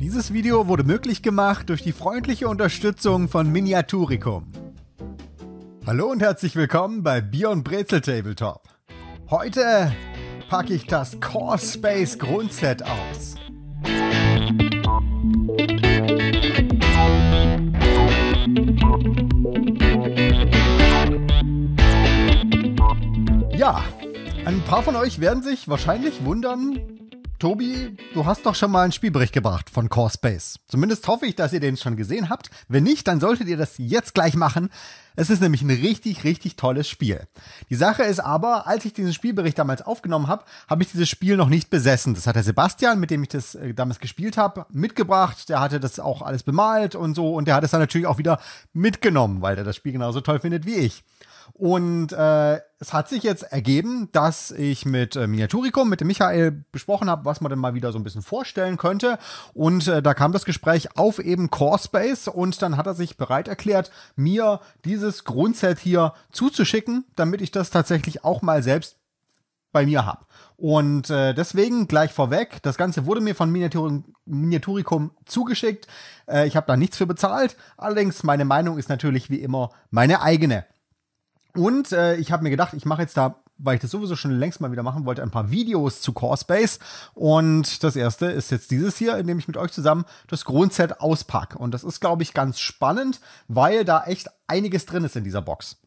Dieses Video wurde möglich gemacht durch die freundliche Unterstützung von Miniaturicum. Hallo und herzlich willkommen bei Bier und Brezel Tabletop. Heute packe ich das Core Space Grundset aus. Ja, ein paar von euch werden sich wahrscheinlich wundern, Tobi, du hast doch schon mal ein Spiel gebracht von Core Space. Zumindest hoffe ich, dass ihr den schon gesehen habt. Wenn nicht, dann solltet ihr das jetzt gleich machen. Es ist nämlich ein richtig, richtig tolles Spiel. Die Sache ist aber, als ich diesen Spielbericht damals aufgenommen habe, habe ich dieses Spiel noch nicht besessen. Das hat der Sebastian, mit dem ich das damals gespielt habe, mitgebracht. Der hatte das auch alles bemalt und so. Und der hat es dann natürlich auch wieder mitgenommen, weil der das Spiel genauso toll findet wie ich. Und es hat sich jetzt ergeben, dass ich mit Miniaturicum, mit dem Michael besprochen habe, was man denn mal wieder so ein bisschen vorstellen könnte. Und da kam das Gespräch auf eben Core Space und dann hat er sich bereit erklärt, mir dieses Grundset hier zuzuschicken, damit ich das tatsächlich auch mal selbst bei mir habe. Und deswegen gleich vorweg, das Ganze wurde mir von Miniaturicum zugeschickt. Ich habe da nichts für bezahlt, allerdings meine Meinung ist natürlich wie immer meine eigene. Und ich habe mir gedacht, ich mache jetzt da, weil ich das sowieso schon längst mal wieder machen wollte, ein paar Videos zu Core Space. Und das erste ist jetzt dieses hier, in dem ich mit euch zusammen das Grundset auspacke. Und das ist, glaube ich, ganz spannend, weil da echt einiges drin ist in dieser Box.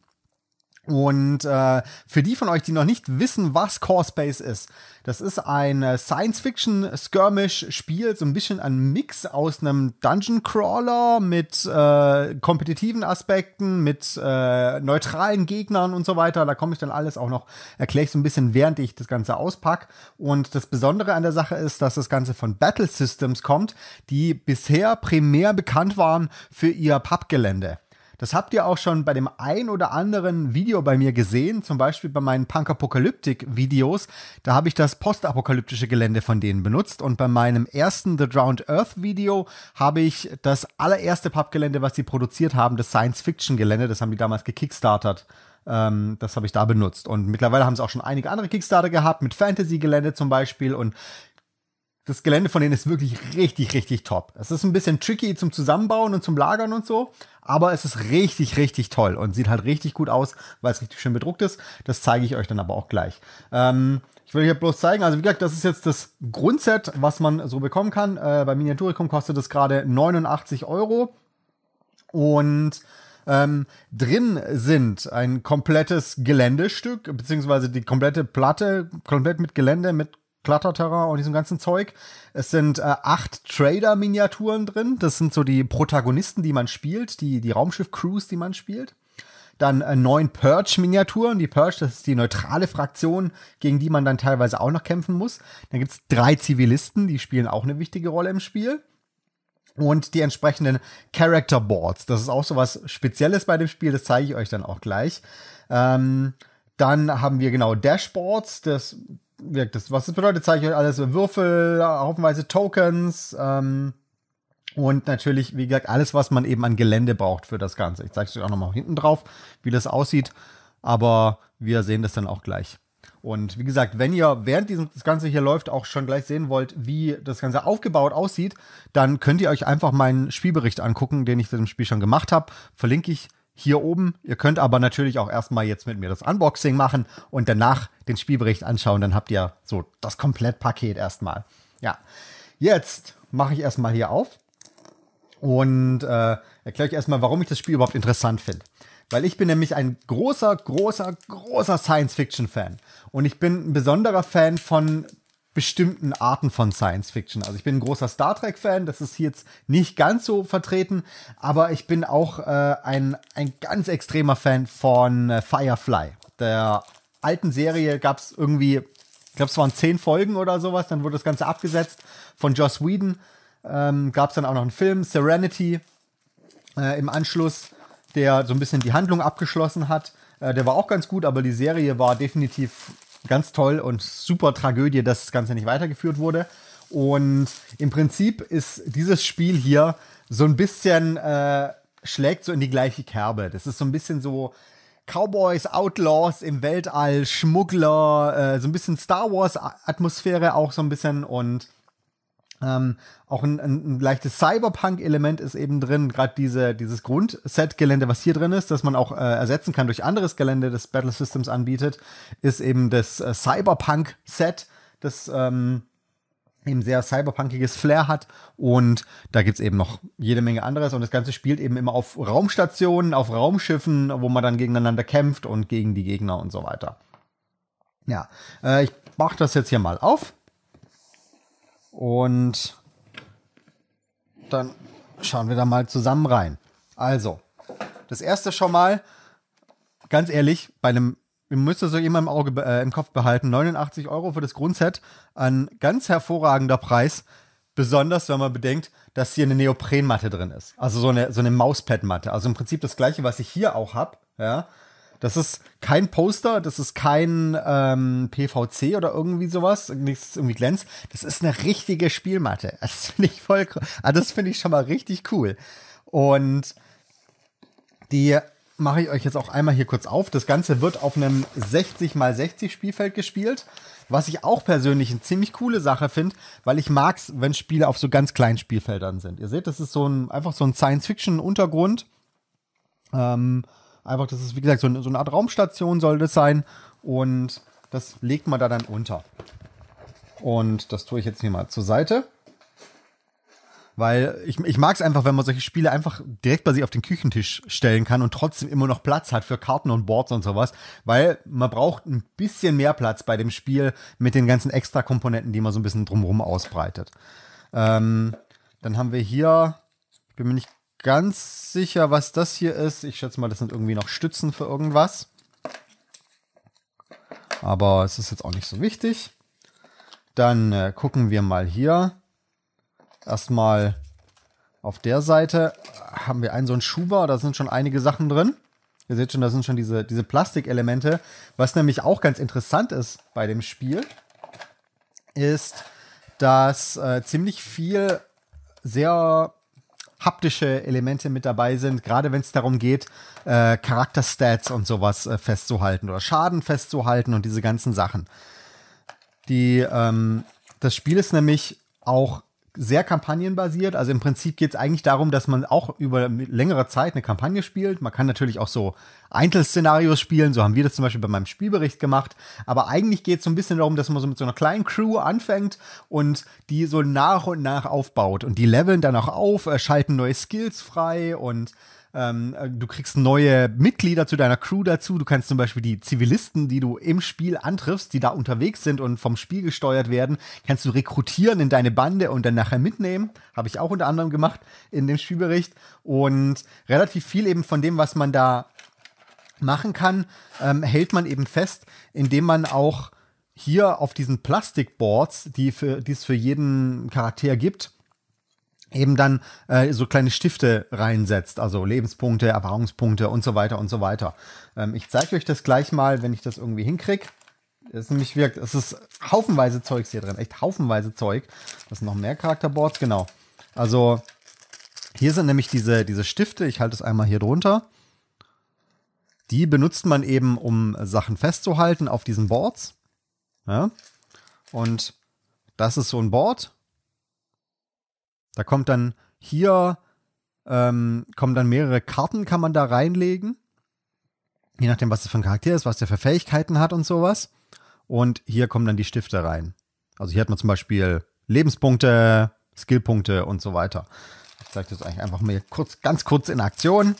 Und für die von euch, die noch nicht wissen, was Core Space ist, das ist ein Science-Fiction-Skirmish-Spiel, so ein bisschen ein Mix aus einem Dungeon-Crawler mit kompetitiven Aspekten, mit neutralen Gegnern und so weiter. Da komme ich dann alles auch noch, erkläre ich so ein bisschen, während ich das Ganze auspacke. Und das Besondere an der Sache ist, dass das Ganze von Battle Systems kommt, die bisher primär bekannt waren für ihr Pappgelände. Das habt ihr auch schon bei dem ein oder anderen Video bei mir gesehen, zum Beispiel bei meinen Punk-Apokalyptik-Videos. Da habe ich das postapokalyptische Gelände von denen benutzt und bei meinem ersten The Drowned Earth-Video habe ich das allererste Pappgelände, was die produziert haben, das Science-Fiction-Gelände, das haben die damals gekickstartert. Das habe ich da benutzt und mittlerweile haben es auch schon einige andere Kickstarter gehabt, mit Fantasy-Gelände zum Beispiel und das Gelände von denen ist wirklich richtig, richtig top. Es ist ein bisschen tricky zum Zusammenbauen und zum Lagern und so, aber es ist richtig, richtig toll und sieht halt richtig gut aus, weil es richtig schön bedruckt ist. Das zeige ich euch dann aber auch gleich. Ich will euch bloß zeigen, also wie gesagt, das ist jetzt das Grundset, was man so bekommen kann. Bei Miniaturicum kostet das gerade 89 € und drin sind ein komplettes Geländestück, beziehungsweise die komplette Platte, komplett mit Gelände, mit Kletterterrain und diesem ganzen Zeug. Es sind 8 Trader-Miniaturen drin. Das sind so die Protagonisten, die man spielt, die Raumschiff-Crews, die man spielt. Dann 9 Purge-Miniaturen. Die Purge, das ist die neutrale Fraktion, gegen die man dann teilweise auch noch kämpfen muss. Dann gibt es 3 Zivilisten, die spielen auch eine wichtige Rolle im Spiel. Und die entsprechenden Character Boards. Das ist auch so was Spezielles bei dem Spiel, das zeige ich euch dann auch gleich. Dann haben wir genau Dashboards, was das bedeutet, zeige ich euch alles. Würfel, haufenweise Tokens und natürlich, wie gesagt, alles, was man eben an Gelände braucht für das Ganze. Ich zeige es euch auch nochmal hinten drauf, wie das aussieht, aber wir sehen das dann auch gleich. Und wie gesagt, wenn ihr während das Ganze hier läuft auch schon gleich sehen wollt, wie das Ganze aufgebaut aussieht, dann könnt ihr euch einfach meinen Spielbericht angucken, den ich zu dem Spiel schon gemacht habe. Verlinke ich hier oben. Ihr könnt aber natürlich auch erstmal jetzt mit mir das Unboxing machen und danach den Spielbericht anschauen. Dann habt ihr so das Komplettpaket erstmal. Ja, jetzt mache ich erstmal hier auf und erkläre euch erstmal, warum ich das Spiel überhaupt interessant finde. Weil ich bin nämlich ein großer, großer, großer Science-Fiction-Fan. Und ich bin ein besonderer Fan von bestimmten Arten von Science Fiction. Also ich bin ein großer Star Trek Fan, das ist hier jetzt nicht ganz so vertreten, aber ich bin auch ein ganz extremer Fan von Firefly. Der alten Serie gab es irgendwie, ich glaube es waren 10 Folgen oder sowas, dann wurde das Ganze abgesetzt von Joss Whedon. Gab es dann auch noch einen Film, Serenity, im Anschluss, der so ein bisschen die Handlung abgeschlossen hat. Der war auch ganz gut, aber die Serie war definitiv ganz toll und super Tragödie, dass das Ganze nicht weitergeführt wurde. Und im Prinzip ist dieses Spiel hier so ein bisschen, schlägt so in die gleiche Kerbe. Das ist so ein bisschen so Cowboys, Outlaws im Weltall, Schmuggler, so ein bisschen Star Wars Atmosphäre auch so ein bisschen. Und Auch ein leichtes Cyberpunk-Element ist eben drin, gerade dieses Grundset-Gelände, was hier drin ist, das man auch ersetzen kann durch anderes Gelände, das Battle Systems anbietet, ist eben das Cyberpunk-Set, das eben sehr cyberpunkiges Flair hat, und da gibt's eben noch jede Menge anderes, und das Ganze spielt eben immer auf Raumstationen, auf Raumschiffen, wo man dann gegeneinander kämpft und gegen die Gegner und so weiter. Ja, ich mach das jetzt hier mal auf. Und dann schauen wir da mal zusammen rein. Also, das erste schon mal, ganz ehrlich, bei einem, ihr müsst das euch immer im Kopf behalten, 89 € für das Grundset, ein ganz hervorragender Preis, besonders wenn man bedenkt, dass hier eine Neoprenmatte drin ist. Also so eine Mauspad-Matte. Also im Prinzip das Gleiche, was ich hier auch habe, ja. Das ist kein Poster, das ist kein PVC oder irgendwie sowas, nichts irgendwie glänzt. Das ist eine richtige Spielmatte. Das finde ich voll cool. Also das finde ich schon mal richtig cool. Und die mache ich euch jetzt auch einmal hier kurz auf. Das Ganze wird auf einem 60×60 Spielfeld gespielt, was ich auch persönlich eine ziemlich coole Sache finde, weil ich mag es, wenn Spiele auf so ganz kleinen Spielfeldern sind. Ihr seht, das ist einfach so ein Science-Fiction-Untergrund. Einfach, das ist, wie gesagt, so eine Art Raumstation soll das sein. Und das legt man da dann unter. Und das tue ich jetzt hier mal zur Seite. Weil ich mag es einfach, wenn man solche Spiele einfach direkt bei sich auf den Küchentisch stellen kann und trotzdem immer noch Platz hat für Karten und Boards und sowas. Weil man braucht ein bisschen mehr Platz bei dem Spiel mit den ganzen Extra-Komponenten, die man so ein bisschen drumherum ausbreitet. Dann haben wir hier, ich bin mir nicht ganz sicher, was das hier ist. Ich schätze mal, das sind irgendwie noch Stützen für irgendwas. Aber es ist jetzt auch nicht so wichtig. Dann gucken wir mal hier. Erstmal auf der Seite haben wir einen so einen Schuber. Da sind schon einige Sachen drin. Ihr seht schon, da sind schon diese Plastikelemente. Was nämlich auch ganz interessant ist bei dem Spiel, ist, dass ziemlich viel sehr haptische Elemente mit dabei sind, gerade wenn es darum geht, Charakterstats und sowas festzuhalten oder Schaden festzuhalten und diese ganzen Sachen. Das Spiel ist nämlich auch sehr kampagnenbasiert, also im Prinzip geht es eigentlich darum, dass man auch über längere Zeit eine Kampagne spielt. Man kann natürlich auch so Einzelszenarios spielen, so haben wir das zum Beispiel bei meinem Spielbericht gemacht, aber eigentlich geht es so ein bisschen darum, dass man so mit so einer kleinen Crew anfängt und die so nach und nach aufbaut, und die leveln dann auch auf, schalten neue Skills frei, und du kriegst neue Mitglieder zu deiner Crew dazu. Du kannst zum Beispiel die Zivilisten, die du im Spiel antriffst, die da unterwegs sind und vom Spiel gesteuert werden, kannst du rekrutieren in deine Bande und dann nachher mitnehmen. Habe ich auch unter anderem gemacht in dem Spielbericht. Und relativ viel eben von dem, was man da machen kann, hält man eben fest, indem man auch hier auf diesen Plastikboards, die es für jeden Charakter gibt, eben dann so kleine Stifte reinsetzt, also Lebenspunkte, Erfahrungspunkte und so weiter und so weiter. Ich zeige euch das gleich mal, wenn ich das irgendwie hinkriege. Es ist nämlich wirkt, es ist haufenweise Zeugs hier drin, echt haufenweise Zeug. Das sind noch mehr Charakterboards, genau. Also hier sind nämlich diese Stifte, ich halte es einmal hier drunter. Die benutzt man eben, um Sachen festzuhalten auf diesen Boards. Ja? Und das ist so ein Board. Da kommt dann hier, kommen dann mehrere Karten, kann man da reinlegen. Je nachdem, was das für ein Charakter ist, was der für Fähigkeiten hat und sowas. Und hier kommen dann die Stifte rein. Also hier hat man zum Beispiel Lebenspunkte, Skillpunkte und so weiter. Ich zeige das eigentlich einfach mal kurz, ganz kurz in Aktion.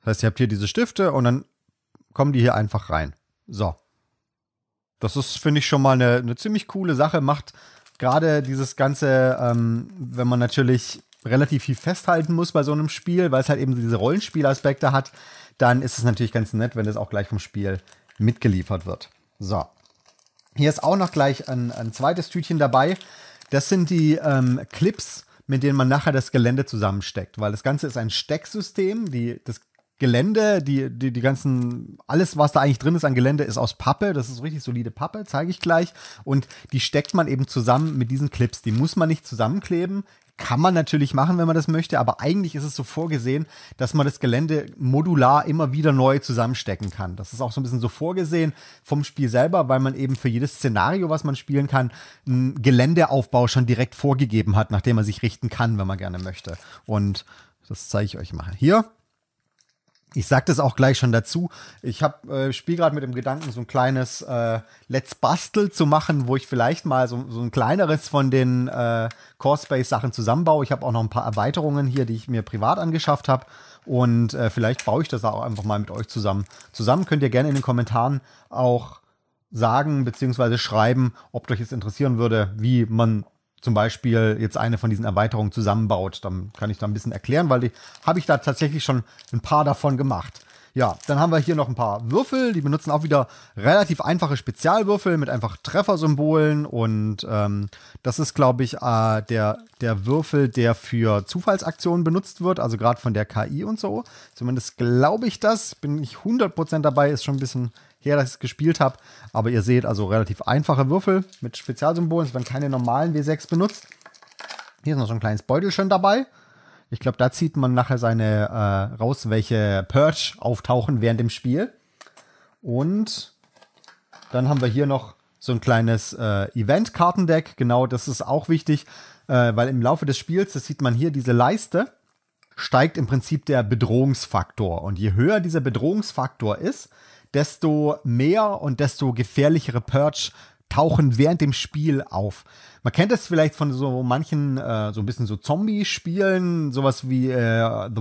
Das heißt, ihr habt hier diese Stifte und dann kommen die hier einfach rein. So. Das ist, finde ich, schon mal eine ziemlich coole Sache. Macht gerade dieses Ganze, wenn man natürlich relativ viel festhalten muss bei so einem Spiel, weil es halt eben diese Rollenspielaspekte hat, dann ist es natürlich ganz nett, wenn das auch gleich vom Spiel mitgeliefert wird. So, hier ist auch noch gleich ein zweites Tütchen dabei. Das sind die Clips, mit denen man nachher das Gelände zusammensteckt, weil das Ganze ist ein Stecksystem, das Gelände, die ganzen, alles, was da eigentlich drin ist an Gelände, ist aus Pappe. Das ist richtig solide Pappe, zeige ich gleich. Und die steckt man eben zusammen mit diesen Clips. Die muss man nicht zusammenkleben. Kann man natürlich machen, wenn man das möchte, aber eigentlich ist es so vorgesehen, dass man das Gelände modular immer wieder neu zusammenstecken kann. Das ist auch so ein bisschen so vorgesehen vom Spiel selber, weil man eben für jedes Szenario, was man spielen kann, einen Geländeaufbau schon direkt vorgegeben hat, nach dem man sich richten kann, wenn man gerne möchte. Und das zeige ich euch mal hier. Ich sage das auch gleich schon dazu. Ich spiele gerade mit dem Gedanken, so ein kleines Let's Bastel zu machen, wo ich vielleicht mal so ein kleineres von den Core Space Sachen zusammenbaue. Ich habe auch noch ein paar Erweiterungen hier, die ich mir privat angeschafft habe. Und vielleicht baue ich das auch einfach mal mit euch zusammen. Zusammen könnt ihr gerne in den Kommentaren auch sagen bzw. schreiben, ob euch es interessieren würde, wie man zum Beispiel jetzt eine von diesen Erweiterungen zusammenbaut. Dann kann ich da ein bisschen erklären, weil die habe ich da tatsächlich schon ein paar davon gemacht. Ja, dann haben wir hier noch ein paar Würfel. Die benutzen auch wieder relativ einfache Spezialwürfel mit einfach Treffersymbolen. Und das ist, glaube ich, der Würfel, der für Zufallsaktionen benutzt wird. Also gerade von der KI und so. Zumindest glaube ich das. Bin ich 100% dabei. Ist schon ein bisschen her, dass ich es gespielt habe. Aber ihr seht also relativ einfache Würfel mit Spezialsymbolen. Es werden keine normalen W6 benutzt. Hier ist noch so ein kleines Beutelchen dabei. Ich glaube, da zieht man nachher seine raus, welche Purge auftauchen während dem Spiel. Und dann haben wir hier noch so ein kleines Event-Kartendeck. Genau, das ist auch wichtig, weil im Laufe des Spiels, das sieht man hier, diese Leiste, steigt im Prinzip der Bedrohungsfaktor. Und je höher dieser Bedrohungsfaktor ist, desto mehr und desto gefährlichere Purge tauchen während dem Spiel auf. Man kennt das vielleicht von so manchen, so ein bisschen so Zombie-Spielen, sowas wie The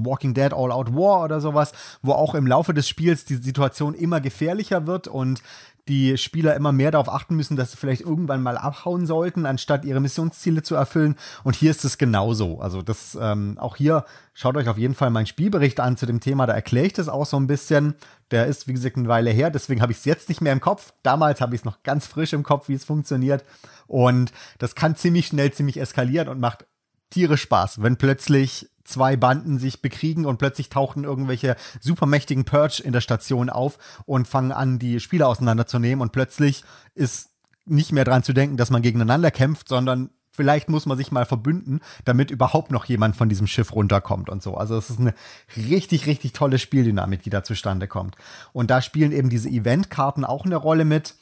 Walking Dead All Out War oder sowas, wo auch im Laufe des Spiels die Situation immer gefährlicher wird und die Spieler immer mehr darauf achten müssen, dass sie vielleicht irgendwann mal abhauen sollten, anstatt ihre Missionsziele zu erfüllen. Und hier ist es genauso. Also das, auch hier, schaut euch auf jeden Fall meinen Spielbericht an zu dem Thema. Da erkläre ich das auch so ein bisschen. Der ist, wie gesagt, eine Weile her. Deswegen habe ich es jetzt nicht mehr im Kopf. Damals habe ich es noch ganz frisch im Kopf, wie es funktioniert. Und das kann ziemlich schnell, ziemlich eskalieren und macht tierisch Spaß, wenn plötzlich zwei Banden sich bekriegen und plötzlich tauchen irgendwelche supermächtigen Purge in der Station auf und fangen an, die Spieler auseinanderzunehmen und plötzlich ist nicht mehr dran zu denken, dass man gegeneinander kämpft, sondern vielleicht muss man sich mal verbünden, damit überhaupt noch jemand von diesem Schiff runterkommt und so. Also es ist eine richtig, richtig tolle Spieldynamik, die da zustande kommt. Und da spielen eben diese Eventkarten auch eine Rolle mit,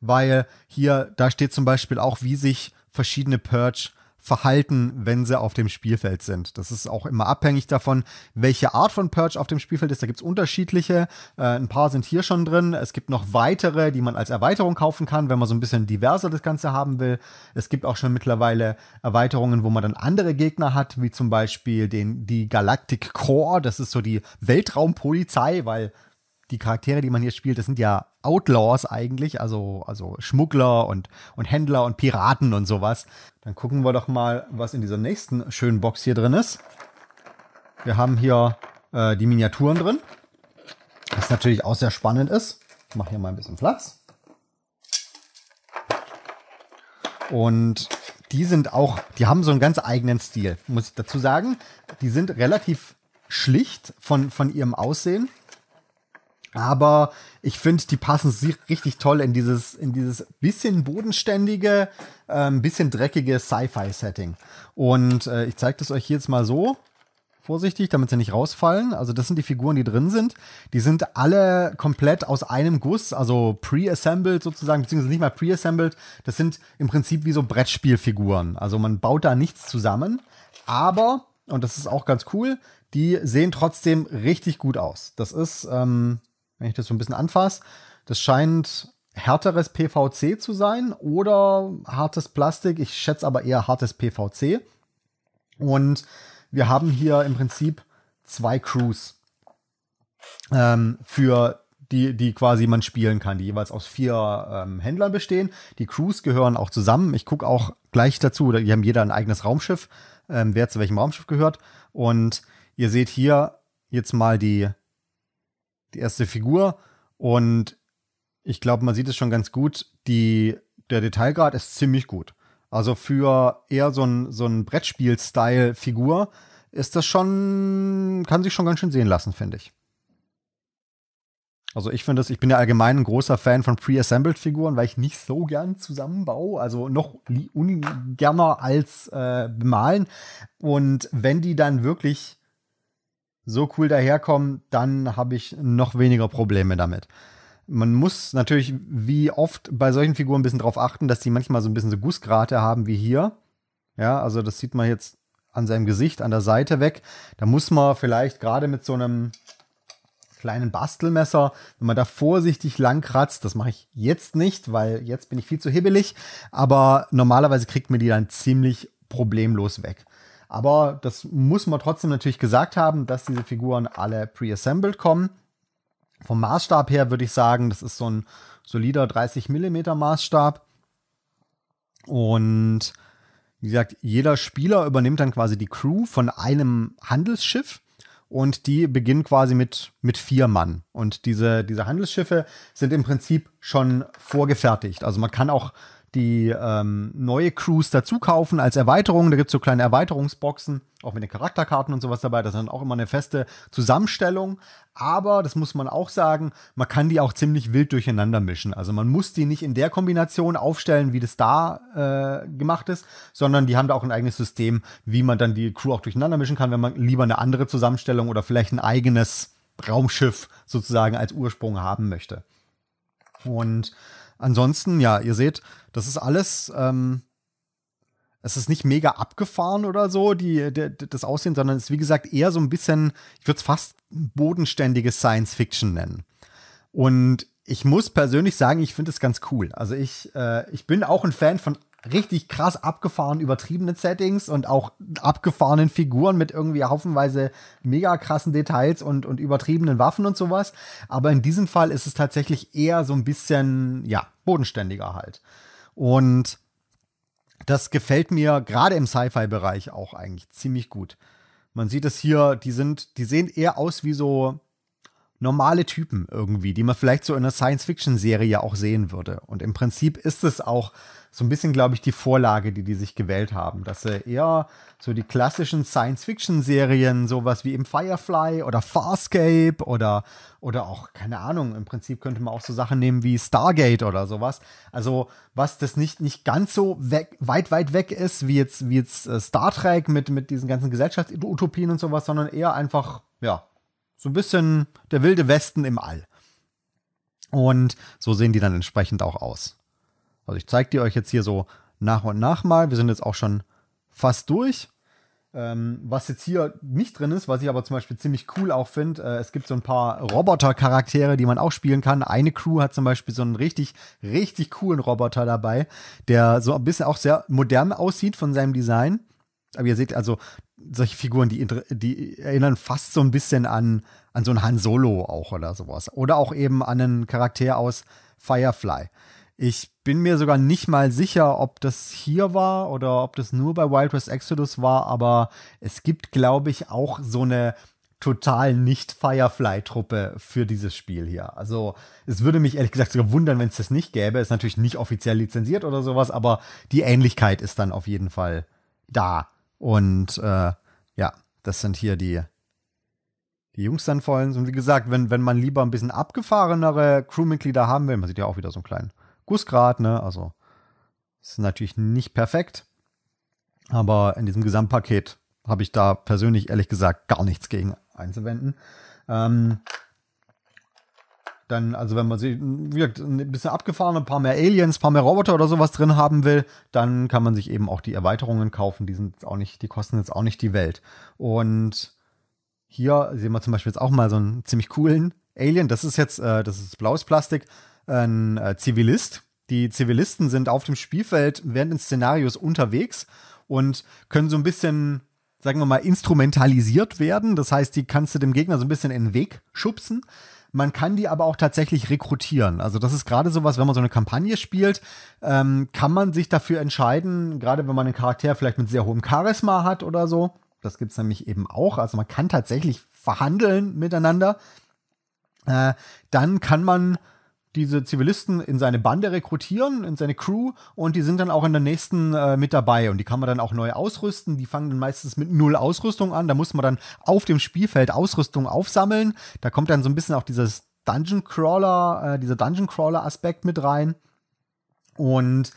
weil hier, da steht zum Beispiel auch, wie sich verschiedene Purge verhalten, wenn sie auf dem Spielfeld sind. Das ist auch immer abhängig davon, welche Art von Purge auf dem Spielfeld ist. Da gibt es unterschiedliche. Ein paar sind hier schon drin. Es gibt noch weitere, die man als Erweiterung kaufen kann, wenn man so ein bisschen diverser das Ganze haben will. Es gibt auch schon mittlerweile Erweiterungen, wo man dann andere Gegner hat, wie zum Beispiel die Galactic Core. Das ist so die Weltraumpolizei, weil die Charaktere, die man hier spielt, das sind ja Outlaws eigentlich, also Schmuggler und Händler und Piraten und sowas. Dann gucken wir doch mal, was in dieser nächsten schönen Box hier drin ist. Wir haben hier die Miniaturen drin, was natürlich auch sehr spannend ist. Ich mache hier mal ein bisschen Platz. Und die sind auch, die haben so einen ganz eigenen Stil, muss ich dazu sagen. Die sind relativ schlicht von ihrem Aussehen. Aber ich finde, die passen richtig toll in dieses bisschen bodenständige, bisschen dreckige Sci-Fi-Setting. Und ich zeige das euch hier jetzt mal so. Vorsichtig, damit sie nicht rausfallen. Also das sind die Figuren, die drin sind. Die sind alle komplett aus einem Guss, also pre-assembled sozusagen, beziehungsweise nicht mal pre-assembled. Das sind im Prinzip wie so Brettspielfiguren. Also man baut da nichts zusammen. Aber, und das ist auch ganz cool, die sehen trotzdem richtig gut aus. Das ist wenn ich das so ein bisschen anfasse, das scheint härteres PVC zu sein oder hartes Plastik. Ich schätze aber eher hartes PVC. Und wir haben hier im Prinzip zwei Crews, für die quasi man spielen kann, die jeweils aus 4 Händlern bestehen. Die Crews gehören auch zusammen. Ich gucke auch gleich dazu. Die haben jeder ein eigenes Raumschiff, wer zu welchem Raumschiff gehört. Und ihr seht hier jetzt mal die erste Figur und ich glaube, man sieht es schon ganz gut, der Detailgrad ist ziemlich gut. Also für eher so ein Brettspiel-Style-Figur ist das schon, kann sich schon ganz schön sehen lassen, finde ich. Also ich finde das, ich bin ja allgemein ein großer Fan von Pre-Assembled-Figuren, weil ich nicht so gern zusammenbaue, also noch ungerner als bemalen. Und wenn die dann wirklich so cool daherkommen, dann habe ich noch weniger Probleme damit. Man muss natürlich, wie oft bei solchen Figuren, ein bisschen darauf achten, dass die manchmal so ein bisschen so Gussgrate haben wie hier. Ja, also das sieht man jetzt an seinem Gesicht, an der Seite weg. Da muss man vielleicht gerade mit so einem kleinen Bastelmesser, wenn man da vorsichtig lang kratzt, das mache ich jetzt nicht, weil jetzt bin ich viel zu hibbelig, aber normalerweise kriegt man die dann ziemlich problemlos weg. Aber das muss man trotzdem natürlich gesagt haben, dass diese Figuren alle pre-assembled kommen. Vom Maßstab her würde ich sagen, das ist so ein solider 30 mm Maßstab. Und wie gesagt, jeder Spieler übernimmt dann quasi die Crew von einem Handelsschiff. Und die beginnen quasi mit 4 Mann. Und diese Handelsschiffe sind im Prinzip schon vorgefertigt. Also man kann auch die neue Crews dazu kaufen als Erweiterung. Da gibt es so kleine Erweiterungsboxen, auch mit den Charakterkarten und sowas dabei. Das ist dann auch immer eine feste Zusammenstellung. Aber, das muss man auch sagen, man kann die auch ziemlich wild durcheinander mischen. Also man muss die nicht in der Kombination aufstellen, wie das da gemacht ist, sondern die haben da auch ein eigenes System, wie man dann die Crew auch durcheinander mischen kann, wenn man lieber eine andere Zusammenstellung oder vielleicht ein eigenes Raumschiff sozusagen als Ursprung haben möchte. Und ansonsten, ja, ihr seht, das ist alles, es ist nicht mega abgefahren oder so, das Aussehen, sondern es ist, wie gesagt, eher so ein bisschen, ich würde es fast bodenständige Science-Fiction nennen. Und ich muss persönlich sagen, ich finde es ganz cool. Also ich bin auch ein Fan von richtig krass abgefahren, übertriebenen Settings und auch abgefahrenen Figuren mit irgendwie haufenweise mega krassen Details und übertriebenen Waffen und sowas. Aber in diesem Fall ist es tatsächlich eher so ein bisschen, ja, bodenständiger halt. Und das gefällt mir gerade im Sci-Fi-Bereich auch eigentlich ziemlich gut. Man sieht es hier, die sehen eher aus wie so normale Typen irgendwie, die man vielleicht so in einer Science-Fiction-Serie auch sehen würde. Und im Prinzip ist es auch so ein bisschen, glaube ich, die Vorlage, die sich gewählt haben. Dass sie eher so die klassischen Science-Fiction-Serien, sowas wie im Firefly oder Farscape oder auch, keine Ahnung, im Prinzip könnte man auch so Sachen nehmen wie Stargate oder sowas. Also, was das nicht ganz so weit weg ist, wie jetzt Star Trek mit diesen ganzen Gesellschaftsutopien und sowas, sondern eher einfach, ja, so ein bisschen der wilde Westen im All. Und so sehen die dann entsprechend auch aus. Also ich zeige die euch jetzt hier so nach und nach mal. Wir sind jetzt auch schon fast durch. Was jetzt hier nicht drin ist, was ich aber zum Beispiel ziemlich cool auch finde, es gibt so ein paar Roboter-Charaktere, die man auch spielen kann. Eine Crew hat zum Beispiel so einen richtig, richtig coolen Roboter dabei, der so ein bisschen auch sehr modern aussieht von seinem Design. Aber ihr seht also, solche Figuren, die erinnern fast so ein bisschen an so einen Han Solo auch oder sowas. Oder auch eben an einen Charakter aus Firefly. Ich bin mir sogar nicht mal sicher, ob das hier war oder ob das nur bei Wild West Exodus war, aber es gibt, glaube ich, auch so eine total Nicht-Firefly-Truppe für dieses Spiel hier. Also es würde mich ehrlich gesagt sogar wundern, wenn es das nicht gäbe. Ist natürlich nicht offiziell lizenziert oder sowas, aber die Ähnlichkeit ist dann auf jeden Fall da. Und ja, das sind hier die Jungs dann vor allem. Und wie gesagt, wenn man lieber ein bisschen abgefahrenere Crewmitglieder haben will, man sieht ja auch wieder so einen kleinen Gussgrad, ne? Also ist natürlich nicht perfekt, aber in diesem Gesamtpaket habe ich da persönlich ehrlich gesagt gar nichts gegen einzuwenden. Dann, also wenn man sich ein bisschen abgefahren, ein paar mehr Aliens, ein paar mehr Roboter oder sowas drin haben will, dann kann man sich eben auch die Erweiterungen kaufen. Die sind jetzt auch nicht, die kosten jetzt auch nicht die Welt. Und hier sehen wir zum Beispiel jetzt auch mal so einen ziemlich coolen Alien. Das ist jetzt, das ist blaues Plastik. Ein Zivilist. Die Zivilisten sind auf dem Spielfeld während des Szenarios unterwegs und können so ein bisschen, sagen wir mal, instrumentalisiert werden. Das heißt, die kannst du dem Gegner so ein bisschen in den Weg schubsen. Man kann die aber auch tatsächlich rekrutieren. Also das ist gerade sowas, wenn man so eine Kampagne spielt, kann man sich dafür entscheiden, gerade wenn man einen Charakter vielleicht mit sehr hohem Charisma hat oder so. Das gibt es nämlich eben auch. Also man kann tatsächlich verhandeln miteinander. Dann kann man diese Zivilisten in seine Bande rekrutieren, in seine Crew, und die sind dann auch in der nächsten mit dabei und die kann man dann auch neu ausrüsten. Die fangen dann meistens mit 0 Ausrüstung an, da muss man dann auf dem Spielfeld Ausrüstung aufsammeln. Da kommt dann so ein bisschen auch dieses Dungeon-Crawler-Aspekt mit rein. Und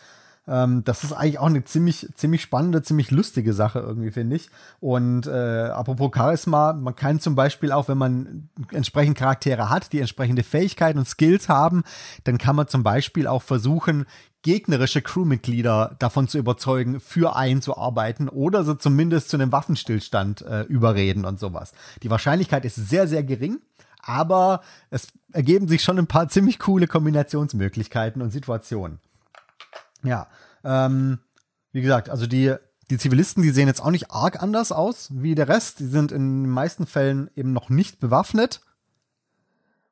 das ist eigentlich auch eine ziemlich spannende, ziemlich lustige Sache irgendwie, finde ich. Und apropos Charisma, man kann zum Beispiel auch, wenn man entsprechend Charaktere hat, die entsprechende Fähigkeiten und Skills haben, dann kann man zum Beispiel auch versuchen, gegnerische Crewmitglieder davon zu überzeugen, für einen zu arbeiten oder so zumindest zu einem Waffenstillstand überreden und sowas. Die Wahrscheinlichkeit ist sehr, sehr gering, aber es ergeben sich schon ein paar ziemlich coole Kombinationsmöglichkeiten und Situationen. Ja, wie gesagt, also die Zivilisten, die sehen jetzt auch nicht arg anders aus wie der Rest. Die sind in den meisten Fällen eben noch nicht bewaffnet.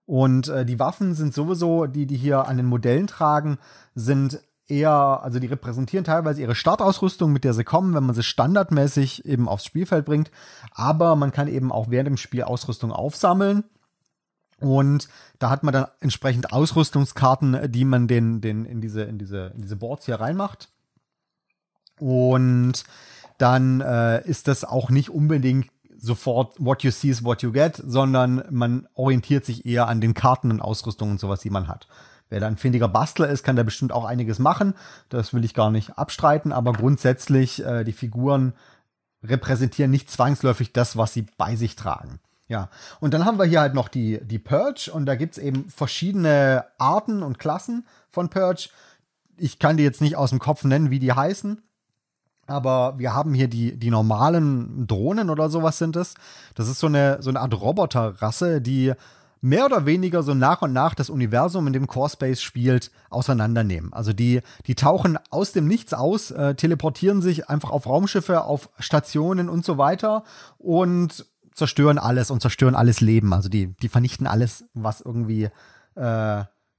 Und die Waffen sind sowieso, die hier an den Modellen tragen, sind eher, also die repräsentieren teilweise ihre Startausrüstung, mit der sie kommen, wenn man sie standardmäßig eben aufs Spielfeld bringt. Aber man kann eben auch während dem Spiel Ausrüstung aufsammeln. Und da hat man dann entsprechend Ausrüstungskarten, die man in diese Boards hier reinmacht. Und dann ist das auch nicht unbedingt sofort what you see is what you get, sondern man orientiert sich eher an den Karten und Ausrüstungen und sowas, die man hat. Wer da ein findiger Bastler ist, kann da bestimmt auch einiges machen. Das will ich gar nicht abstreiten, aber grundsätzlich die Figuren repräsentieren nicht zwangsläufig das, was sie bei sich tragen. Ja, und dann haben wir hier halt noch die Purge und da gibt's eben verschiedene Arten und Klassen von Purge. Ich kann die jetzt nicht aus dem Kopf nennen, wie die heißen, aber wir haben hier die normalen Drohnen oder sowas sind es. Das ist so eine Art Roboterrasse, die mehr oder weniger so nach und nach das Universum, in dem Core Space spielt, auseinandernehmen. Also die tauchen aus dem Nichts aus, teleportieren sich einfach auf Raumschiffe, auf Stationen und so weiter und zerstören alles und zerstören alles Leben. Also die vernichten alles, was irgendwie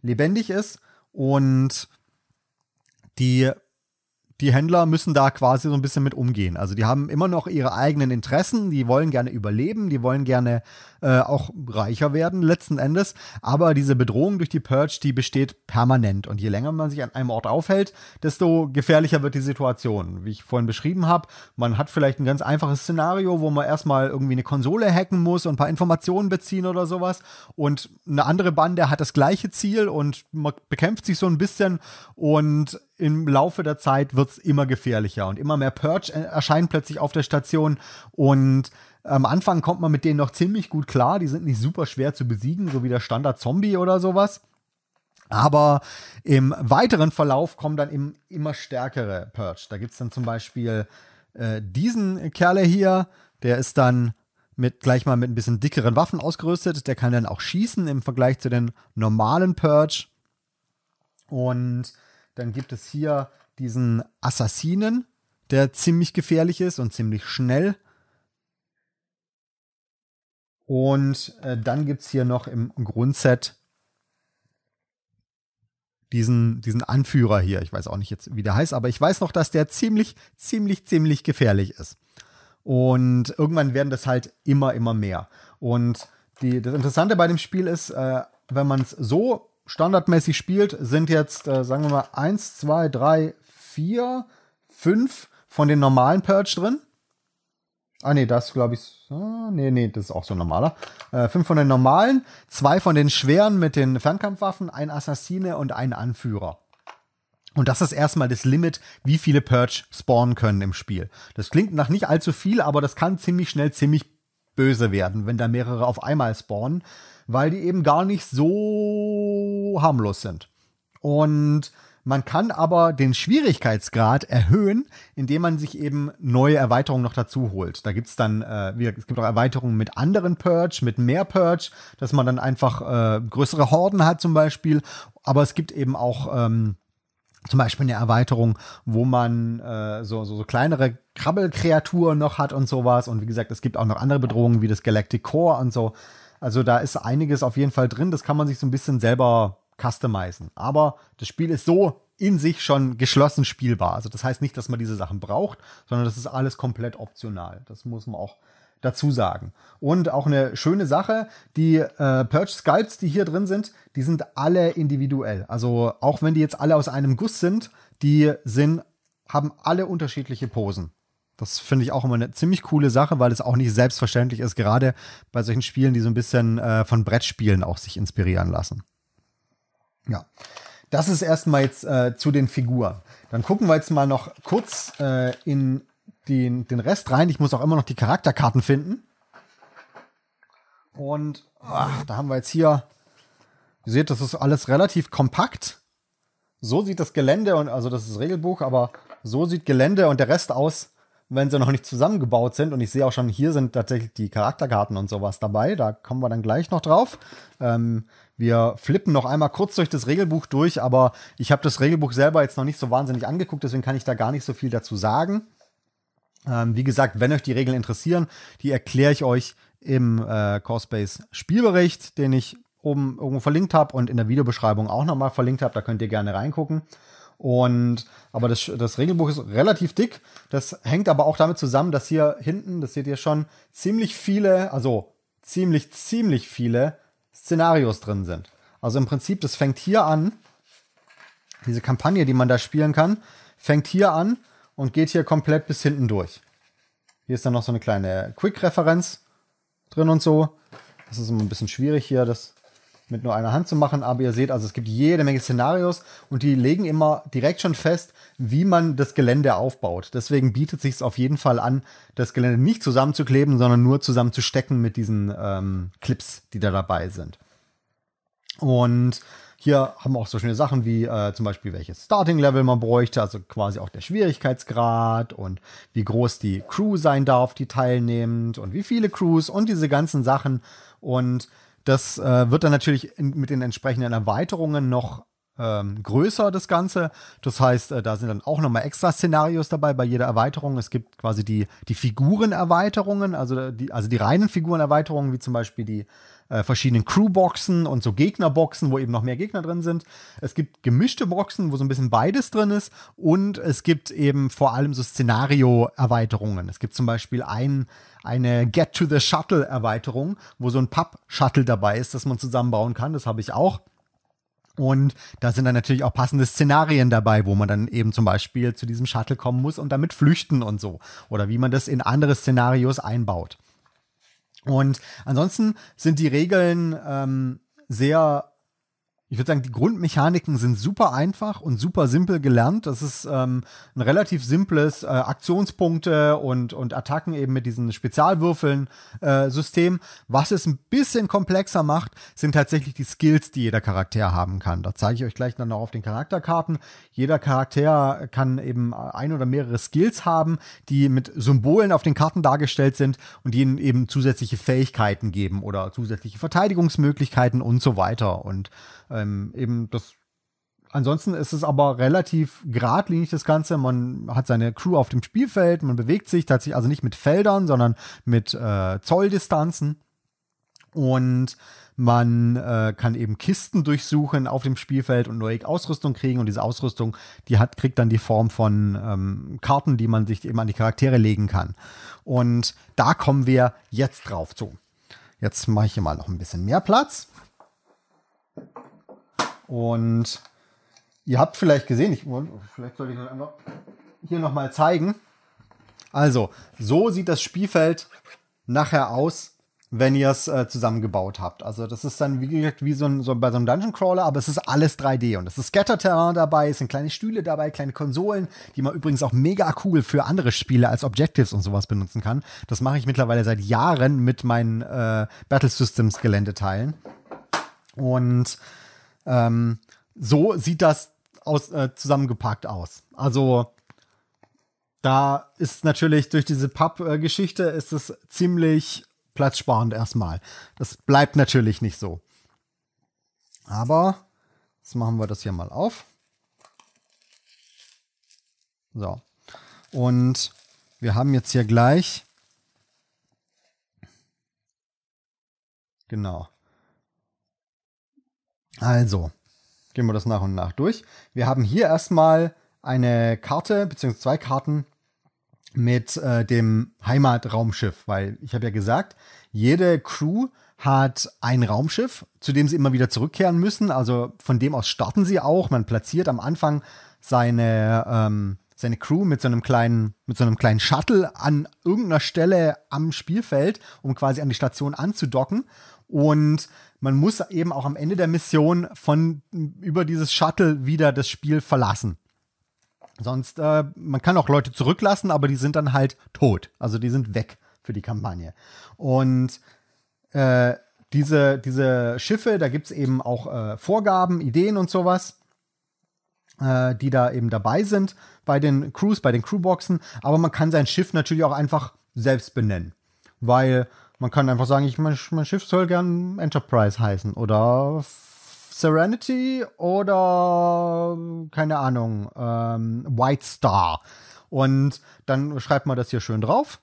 lebendig ist. Und die Händler müssen da quasi so ein bisschen mit umgehen. Also die haben immer noch ihre eigenen Interessen. Die wollen gerne überleben. Die wollen gerne auch reicher werden letzten Endes. Aber diese Bedrohung durch die Purge, die besteht permanent. Und je länger man sich an einem Ort aufhält, desto gefährlicher wird die Situation. Wie ich vorhin beschrieben habe, man hat vielleicht ein ganz einfaches Szenario, wo man erstmal irgendwie eine Konsole hacken muss und ein paar Informationen beziehen oder sowas. Und eine andere Bande hat das gleiche Ziel und man bekämpft sich so ein bisschen und im Laufe der Zeit wird es immer gefährlicher und immer mehr Purge erscheinen plötzlich auf der Station und am Anfang kommt man mit denen noch ziemlich gut klar, die sind nicht super schwer zu besiegen, so wie der Standard-Zombie oder sowas, aber im weiteren Verlauf kommen dann eben immer stärkere Purge. Da gibt es dann zum Beispiel diesen Kerle hier, der ist dann gleich mal mit ein bisschen dickeren Waffen ausgerüstet, der kann dann auch schießen im Vergleich zu den normalen Purge. Und dann gibt es hier diesen Assassinen, der ziemlich gefährlich ist und ziemlich schnell. Und dann gibt es hier noch im Grundset diesen Anführer hier. Ich weiß auch nicht jetzt, wie der heißt, aber ich weiß noch, dass der ziemlich gefährlich ist. Und irgendwann werden das halt immer mehr. Und das Interessante bei dem Spiel ist, wenn man es so standardmäßig spielt, sind jetzt, sagen wir mal, 1, 2, 3, 4, 5 von den normalen Purge drin. Ah, nee, das glaube ich. Nee, das ist auch so ein normaler. 5 von den normalen, 2 von den schweren mit den Fernkampfwaffen, ein Assassine und ein Anführer. Und das ist erstmal das Limit, wie viele Purge spawnen können im Spiel. Das klingt nach nicht allzu viel, aber das kann ziemlich schnell ziemlich böse werden, wenn da mehrere auf einmal spawnen, weil die eben gar nicht so harmlos sind. Und man kann aber den Schwierigkeitsgrad erhöhen, indem man sich eben neue Erweiterungen noch dazu holt. Da gibt es dann, es gibt auch Erweiterungen mit anderen Purge, mit mehr Purge, dass man dann einfach größere Horden hat zum Beispiel. Aber es gibt eben auch zum Beispiel eine Erweiterung, wo man so kleinere Krabbelkreaturen noch hat und sowas. Und wie gesagt, es gibt auch noch andere Bedrohungen wie das Galactic Core und so. Also da ist einiges auf jeden Fall drin. Das kann man sich so ein bisschen selber customizen. Aber das Spiel ist so in sich schon geschlossen spielbar. Also das heißt nicht, dass man diese Sachen braucht, sondern das ist alles komplett optional. Das muss man auch dazu sagen. Und auch eine schöne Sache, die Purge Sculpts, die hier drin sind, die sind alle individuell. Also auch wenn die jetzt alle aus einem Guss sind, haben alle unterschiedliche Posen. Das finde ich auch immer eine ziemlich coole Sache, weil es auch nicht selbstverständlich ist, gerade bei solchen Spielen, die so ein bisschen von Brettspielen auch sich inspirieren lassen. Ja, das ist erstmal jetzt zu den Figuren. Dann gucken wir jetzt mal noch kurz in den Rest rein. Ich muss auch immer noch die Charakterkarten finden. Und da haben wir jetzt hier, ihr seht, das ist alles relativ kompakt. So sieht das Gelände, und also das ist das Regelbuch, aber so sieht Gelände und der Rest aus, wenn sie noch nicht zusammengebaut sind. Und ich sehe auch schon, hier sind tatsächlich die Charakterkarten und sowas dabei. Da kommen wir dann gleich noch drauf. Wir flippen noch einmal kurz durch das Regelbuch durch, aber ich habe das Regelbuch selber jetzt noch nicht so wahnsinnig angeguckt, deswegen kann ich da gar nicht so viel dazu sagen. Wie gesagt, wenn euch die Regeln interessieren, die erkläre ich euch im Core Space Spielbericht, den ich oben irgendwo verlinkt habe und in der Videobeschreibung auch nochmal verlinkt habe. Da könnt ihr gerne reingucken. Aber das Regelbuch ist relativ dick. Das hängt aber auch damit zusammen, dass hier hinten, das seht ihr schon, ziemlich viele, also ziemlich viele Szenarios drin sind. Also im Prinzip, das fängt hier an, diese Kampagne, die man da spielen kann, fängt hier an und geht hier komplett bis hinten durch. Hier ist dann noch so eine kleine Quick-Referenz drin und so. Das ist immer ein bisschen schwierig hier, das mit nur einer Hand zu machen, aber ihr seht, also es gibt jede Menge Szenarios und die legen immer direkt schon fest, wie man das Gelände aufbaut. Deswegen bietet sich es auf jeden Fall an, das Gelände nicht zusammenzukleben, sondern nur zusammenzustecken mit diesen Clips, die da dabei sind. Und hier haben wir auch so schöne Sachen wie zum Beispiel, welches Starting-Level man bräuchte, also quasi auch der Schwierigkeitsgrad und wie groß die Crew sein darf, die teilnimmt und wie viele Crews und diese ganzen Sachen. Und das wird dann natürlich mit den entsprechenden Erweiterungen noch größer, das Ganze. Das heißt, da sind dann auch nochmal extra Szenarios dabei bei jeder Erweiterung. Es gibt quasi die Figurenerweiterungen, also die reinen Figurenerweiterungen, wie zum Beispiel die verschiedenen Crewboxen und so Gegnerboxen, wo eben noch mehr Gegner drin sind. Es gibt gemischte Boxen, wo so ein bisschen beides drin ist. Und es gibt eben vor allem so Szenario-Erweiterungen. Es gibt zum Beispiel eine Get-to-the-Shuttle-Erweiterung, wo so ein Papp-Shuttle dabei ist, das man zusammenbauen kann. Das habe ich auch. Und da sind dann natürlich auch passende Szenarien dabei, wo man dann eben zum Beispiel zu diesem Shuttle kommen muss und damit flüchten und so. Oder wie man das in andere Szenarios einbaut. Und ansonsten sind die Regeln sehr, ich würde sagen, die Grundmechaniken sind super einfach und super simpel gelernt. Das ist ein relativ simples Aktionspunkte und Attacken eben mit diesen Spezialwürfeln-System. Was es ein bisschen komplexer macht, sind tatsächlich die Skills, die jeder Charakter haben kann. Da zeige ich euch gleich dann noch auf den Charakterkarten. Jeder Charakter kann eben ein oder mehrere Skills haben, die mit Symbolen auf den Karten dargestellt sind und die ihnen eben zusätzliche Fähigkeiten geben oder zusätzliche Verteidigungsmöglichkeiten und so weiter. Und eben das. Ansonsten ist es aber relativ geradlinig, das Ganze. Man hat seine Crew auf dem Spielfeld, man bewegt sich tatsächlich also nicht mit Feldern, sondern mit Zolldistanzen. Und man kann eben Kisten durchsuchen auf dem Spielfeld und neue Ausrüstung kriegen. Und diese Ausrüstung, kriegt dann die Form von Karten, die man sich eben an die Charaktere legen kann. Und da kommen wir jetzt drauf zu. Jetzt mache ich hier mal noch ein bisschen mehr Platz. Und ihr habt vielleicht gesehen, vielleicht sollte ich das einfach hier nochmal zeigen. Also, so sieht das Spielfeld nachher aus, wenn ihr es zusammengebaut habt. Also das ist dann, wie gesagt, wie bei so einem Dungeon Crawler, aber es ist alles 3D. Und es ist Scatter-Terrain dabei, es sind kleine Stühle dabei, kleine Konsolen, die man übrigens auch mega cool für andere Spiele als Objectives und sowas benutzen kann. Das mache ich mittlerweile seit Jahren mit meinen Battle Systems Geländeteilen. Und so sieht das zusammengepackt aus. Also da ist natürlich durch diese Papp-Geschichte ist es ziemlich platzsparend erstmal. Das bleibt natürlich nicht so. Aber jetzt machen wir das hier mal auf. So. Und wir haben jetzt hier gleich genau. Also, gehen wir das nach und nach durch. Wir haben hier erstmal eine Karte, beziehungsweise zwei Karten mit dem Heimatraumschiff, weil ich habe ja gesagt, jede Crew hat ein Raumschiff, zu dem sie immer wieder zurückkehren müssen. Also von dem aus starten sie auch. Man platziert am Anfang seine seine Crew mit so einem kleinen Shuttle an irgendeiner Stelle am Spielfeld, um quasi an die Station anzudocken. Und man muss eben auch am Ende der Mission über dieses Shuttle wieder das Spiel verlassen. Sonst, man kann auch Leute zurücklassen, aber die sind dann halt tot. Also die sind weg für die Kampagne. Und diese Schiffe, da gibt es eben auch Vorgaben, Ideen und sowas, die da eben dabei sind bei den Crews, bei den Crewboxen. Aber man kann sein Schiff natürlich auch einfach selbst benennen. Weil man kann einfach sagen, mein Schiff soll gern Enterprise heißen oder Serenity oder, keine Ahnung, White Star. Und dann schreibt man das hier schön drauf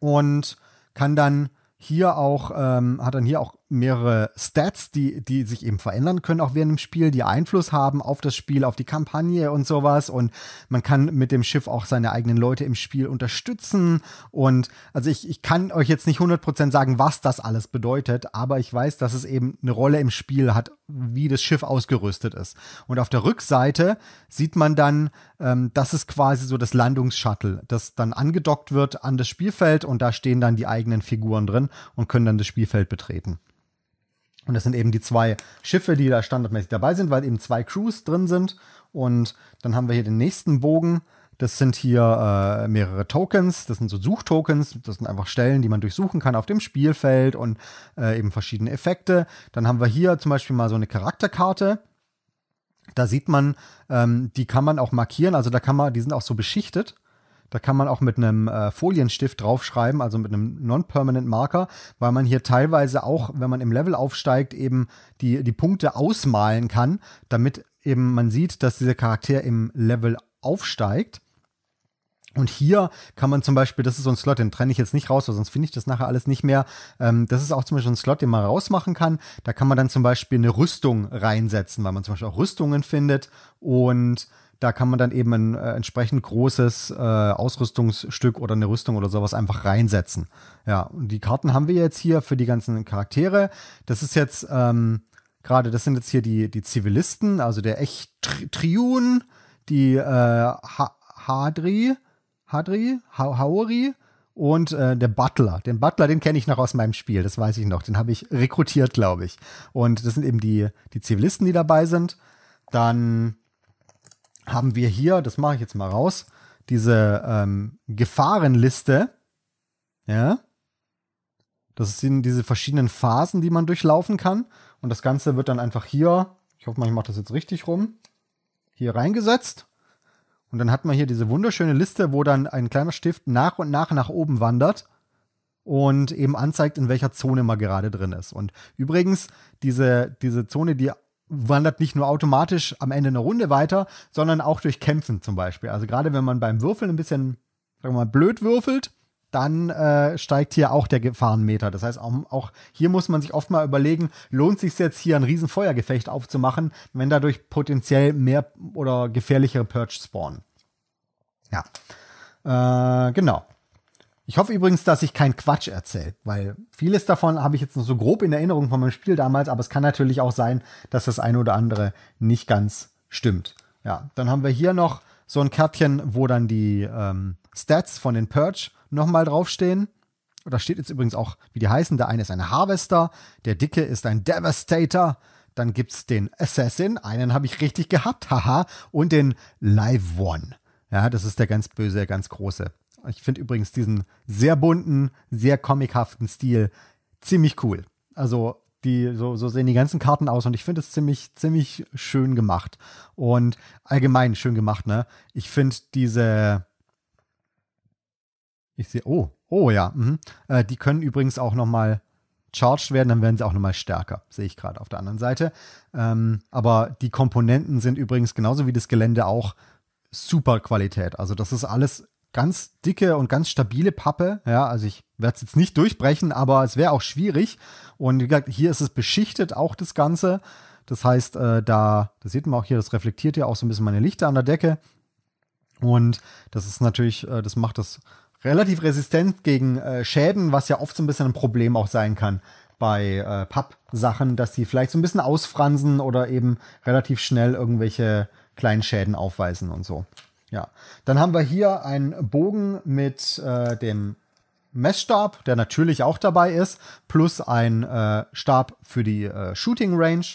und kann dann hat dann hier auch mehrere Stats, die sich eben verändern können, auch während dem Spiel, die Einfluss haben auf das Spiel, auf die Kampagne und sowas. Und man kann mit dem Schiff auch seine eigenen Leute im Spiel unterstützen. Und also ich kann euch jetzt nicht 100% sagen, was das alles bedeutet, aber ich weiß, dass es eben eine Rolle im Spiel hat, wie das Schiff ausgerüstet ist. Und auf der Rückseite sieht man dann, das ist quasi so das Landungsshuttle, das dann angedockt wird an das Spielfeld und da stehen dann die eigenen Figuren drin und können dann das Spielfeld betreten. Und das sind eben die zwei Schiffe, die da standardmäßig dabei sind, weil eben zwei Crews drin sind. Und dann haben wir hier den nächsten Bogen. Das sind hier mehrere Tokens. Das sind so Suchtokens. Das sind einfach Stellen, die man durchsuchen kann auf dem Spielfeld und eben verschiedene Effekte. Dann haben wir hier zum Beispiel mal so eine Charakterkarte. Da sieht man, die kann man auch markieren. Also die sind auch so beschichtet. Da kann man auch mit einem Folienstift draufschreiben, also mit einem Non-Permanent Marker, weil man hier teilweise auch, wenn man im Level aufsteigt, eben die Punkte ausmalen kann, damit eben man sieht, dass dieser Charakter im Level aufsteigt. Und hier kann man zum Beispiel, das ist so ein Slot, den trenne ich jetzt nicht raus, weil sonst finde ich das nachher alles nicht mehr. Das ist auch zum Beispiel ein Slot, den man rausmachen kann. Da kann man dann zum Beispiel eine Rüstung reinsetzen, weil man zum Beispiel auch Rüstungen findet und da kann man dann eben ein entsprechend großes Ausrüstungsstück oder eine Rüstung oder sowas einfach reinsetzen. Ja, und die Karten haben wir jetzt hier für die ganzen Charaktere. Das ist jetzt das sind jetzt hier die Zivilisten, also der Echtriun, die Hauri und der Butler. Den Butler, den kenne ich noch aus meinem Spiel, das weiß ich noch. Den habe ich rekrutiert, glaube ich. Und das sind eben die Zivilisten, die dabei sind. Dann haben wir hier, das mache ich jetzt mal raus, diese Gefahrenliste. Ja. Das sind diese verschiedenen Phasen, die man durchlaufen kann. Und das Ganze wird dann einfach hier, ich hoffe mal, ich mache das jetzt richtig rum, hier reingesetzt. Und dann hat man hier diese wunderschöne Liste, wo dann ein kleiner Stift nach und nach oben wandert und eben anzeigt, in welcher Zone man gerade drin ist. Und übrigens, diese Zone, die wandert nicht nur automatisch am Ende einer Runde weiter, sondern auch durch Kämpfen zum Beispiel. Also gerade wenn man beim Würfeln ein bisschen, sagen wir mal, blöd würfelt, dann steigt hier auch der Gefahrenmeter. Das heißt, auch hier muss man sich oft mal überlegen, lohnt sich jetzt hier ein riesen Feuergefecht aufzumachen, wenn dadurch potenziell mehr oder gefährlichere Purge spawnen. Ja, genau. Ich hoffe übrigens, dass ich keinen Quatsch erzähle, weil vieles davon habe ich jetzt nur so grob in Erinnerung von meinem Spiel damals, aber es kann natürlich auch sein, dass das eine oder andere nicht ganz stimmt. Ja, dann haben wir hier noch so ein Kärtchen, wo dann die Stats von den Purge nochmal draufstehen. Da steht jetzt übrigens auch, wie die heißen. Der eine ist ein Harvester, der dicke ist ein Devastator, dann gibt es den Assassin, einen habe ich richtig gehabt, haha, und den Live One. Ja, das ist der ganz böse, ganz große. Ich finde übrigens diesen sehr bunten, sehr comichaften Stil ziemlich cool. Also so sehen die ganzen Karten aus und ich finde es ziemlich schön gemacht. Und allgemein schön gemacht, ne? Ich finde die können übrigens auch nochmal charged werden, dann werden sie auch nochmal stärker. Sehe ich gerade auf der anderen Seite. Aber die Komponenten sind übrigens genauso wie das Gelände auch super Qualität. Also das ist alles ganz dicke und ganz stabile Pappe. Ja, also ich werde es jetzt nicht durchbrechen, aber es wäre auch schwierig. Und wie gesagt, hier ist es beschichtet, auch das Ganze. Das heißt, das sieht man auch hier, das reflektiert ja auch so ein bisschen meine Lichter an der Decke. Und das ist natürlich, das macht das relativ resistent gegen Schäden, was ja oft so ein bisschen ein Problem auch sein kann bei Pappsachen, dass die vielleicht so ein bisschen ausfransen oder eben relativ schnell irgendwelche kleinen Schäden aufweisen und so. Ja, dann haben wir hier einen Bogen mit dem Messstab, der natürlich auch dabei ist, plus ein Stab für die Shooting Range.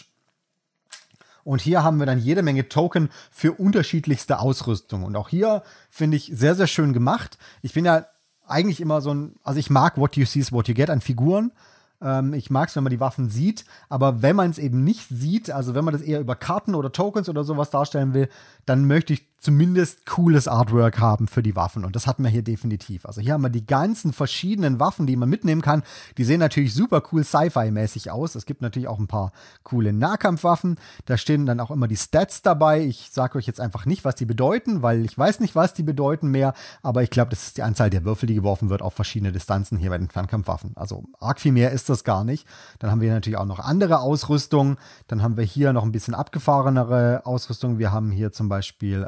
Und hier haben wir dann jede Menge Token für unterschiedlichste Ausrüstung. Und auch hier finde ich sehr, sehr schön gemacht. Ich bin ja eigentlich immer so ein, also ich mag what you see is what you get an Figuren. Ich mag es, wenn man die Waffen sieht, aber wenn man es eben nicht sieht, also wenn man das eher über Karten oder Tokens oder sowas darstellen will, dann möchte ich zumindest cooles Artwork haben für die Waffen. Und das hatten wir hier definitiv. Also hier haben wir die ganzen verschiedenen Waffen, die man mitnehmen kann. Die sehen natürlich super cool Sci-Fi-mäßig aus. Es gibt natürlich auch ein paar coole Nahkampfwaffen. Da stehen dann auch immer die Stats dabei. Ich sage euch jetzt einfach nicht, was die bedeuten, weil ich weiß nicht, was die bedeuten mehr. Aber ich glaube, das ist die Anzahl der Würfel, die geworfen wird auf verschiedene Distanzen hier bei den Fernkampfwaffen. Also arg viel mehr ist das gar nicht. Dann haben wir natürlich auch noch andere Ausrüstung. Dann haben wir hier noch ein bisschen abgefahrenere Ausrüstung. Wir haben hier zum Beispiel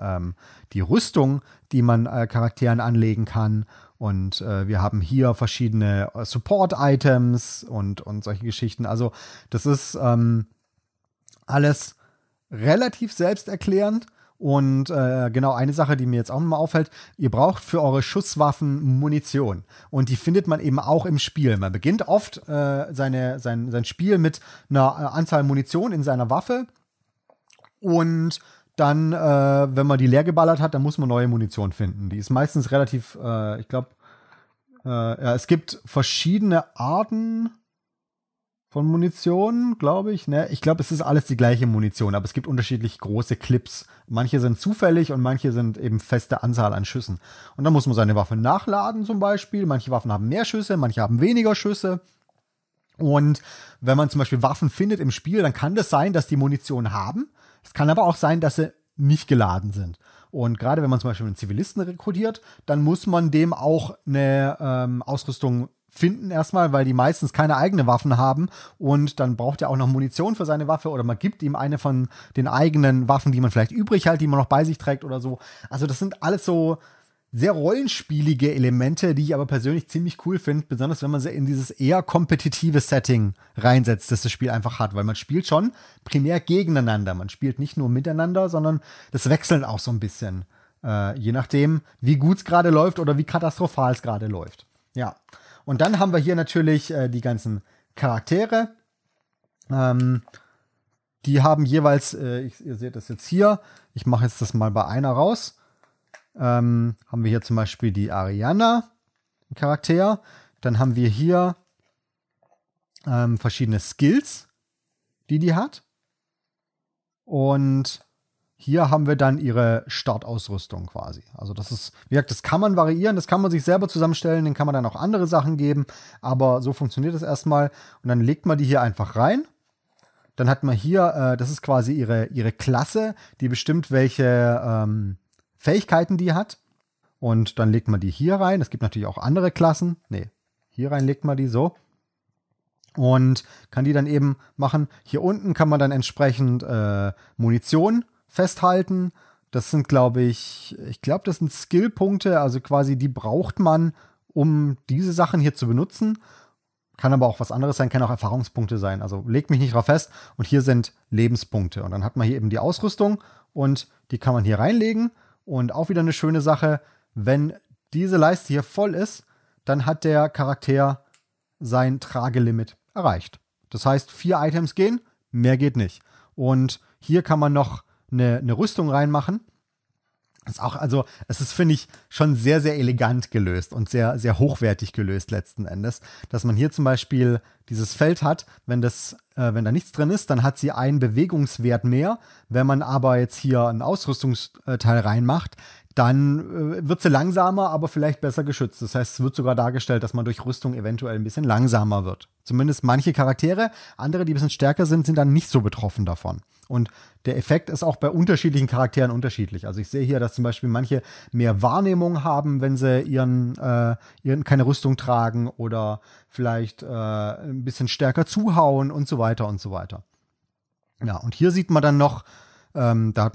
die Rüstung, die man Charakteren anlegen kann. Und wir haben hier verschiedene Support-Items und solche Geschichten. Also das ist alles relativ selbsterklärend. Und genau, eine Sache, die mir jetzt auch nochmal auffällt, ihr braucht für eure Schusswaffen Munition. Und die findet man eben auch im Spiel. Man beginnt oft sein Spiel mit einer Anzahl Munition in seiner Waffe. Und dann, wenn man die leer geballert hat, dann muss man neue Munition finden. Die ist meistens relativ, ich glaube, ja, es gibt verschiedene Arten von Munition, glaube ich. Ne? Ich glaube, es ist alles die gleiche Munition, aber es gibt unterschiedlich große Clips. Manche sind zufällig und manche sind eben feste Anzahl an Schüssen. Und dann muss man seine Waffe nachladen zum Beispiel. Manche Waffen haben mehr Schüsse, manche haben weniger Schüsse. Und wenn man zum Beispiel Waffen findet im Spiel, dann kann das sein, dass die Munition haben. Es kann aber auch sein, dass sie nicht geladen sind. Und gerade wenn man zum Beispiel einen Zivilisten rekrutiert, dann muss man dem auch eine Ausrüstung finden erstmal, weil die meistens keine eigenen Waffen haben und dann braucht er auch noch Munition für seine Waffe oder man gibt ihm eine von den eigenen Waffen, die man vielleicht übrig hält, die man noch bei sich trägt oder so. Also das sind alles so sehr rollenspielige Elemente, die ich aber persönlich ziemlich cool finde, besonders wenn man sie in dieses eher kompetitive Setting reinsetzt, das das Spiel einfach hat, weil man spielt schon primär gegeneinander. Man spielt nicht nur miteinander, sondern das wechselt auch so ein bisschen, je nachdem, wie gut es gerade läuft oder wie katastrophal es gerade läuft. Ja. Und dann haben wir hier natürlich die ganzen Charaktere. Die haben jeweils, ihr seht das jetzt hier, ich mache jetzt das mal bei einer raus. Haben wir hier zum Beispiel die Ariana, einen Charakter. Dann haben wir hier verschiedene Skills, die hat. Und hier haben wir dann ihre Startausrüstung quasi. Also das ist, wie gesagt, das kann man variieren, das kann man sich selber zusammenstellen, den kann man dann auch andere Sachen geben, aber so funktioniert das erstmal. Und dann legt man die hier einfach rein. Dann hat man hier, das ist quasi ihre Klasse, die bestimmt, welche Fähigkeiten die hat. Und dann legt man die hier rein. Es gibt natürlich auch andere Klassen. Nee, hier rein legt man die so. Und kann die dann eben machen. Hier unten kann man dann entsprechend Munition festhalten. Das sind, glaube ich glaube, das sind Skillpunkte, also quasi die braucht man, um diese Sachen hier zu benutzen. Kann aber auch was anderes sein, kann auch Erfahrungspunkte sein. Also legt mich nicht drauf fest. Und hier sind Lebenspunkte. Und dann hat man hier eben die Ausrüstung und die kann man hier reinlegen. Und auch wieder eine schöne Sache, wenn diese Leiste hier voll ist, dann hat der Charakter sein Tragelimit erreicht. Das heißt, 4 Items gehen, mehr geht nicht. Und hier kann man noch eine Rüstung reinmachen. Ist auch, also es ist, finde ich, schon sehr, sehr elegant gelöst und sehr, sehr hochwertig gelöst letzten Endes. Dass man hier zum Beispiel dieses Feld hat, wenn da nichts drin ist, dann hat sie einen Bewegungswert mehr. Wenn man aber jetzt hier einen Ausrüstungsteil reinmacht, dann wird sie langsamer, aber vielleicht besser geschützt. Das heißt, es wird sogar dargestellt, dass man durch Rüstung eventuell ein bisschen langsamer wird. Zumindest manche Charaktere. Andere, die ein bisschen stärker sind, sind dann nicht so betroffen davon. Und der Effekt ist auch bei unterschiedlichen Charakteren unterschiedlich. Also ich sehe hier, dass zum Beispiel manche mehr Wahrnehmung haben, wenn sie keine Rüstung tragen oder vielleicht ein bisschen stärker zuhauen und so weiter und so weiter. Ja, und hier sieht man dann noch, da kann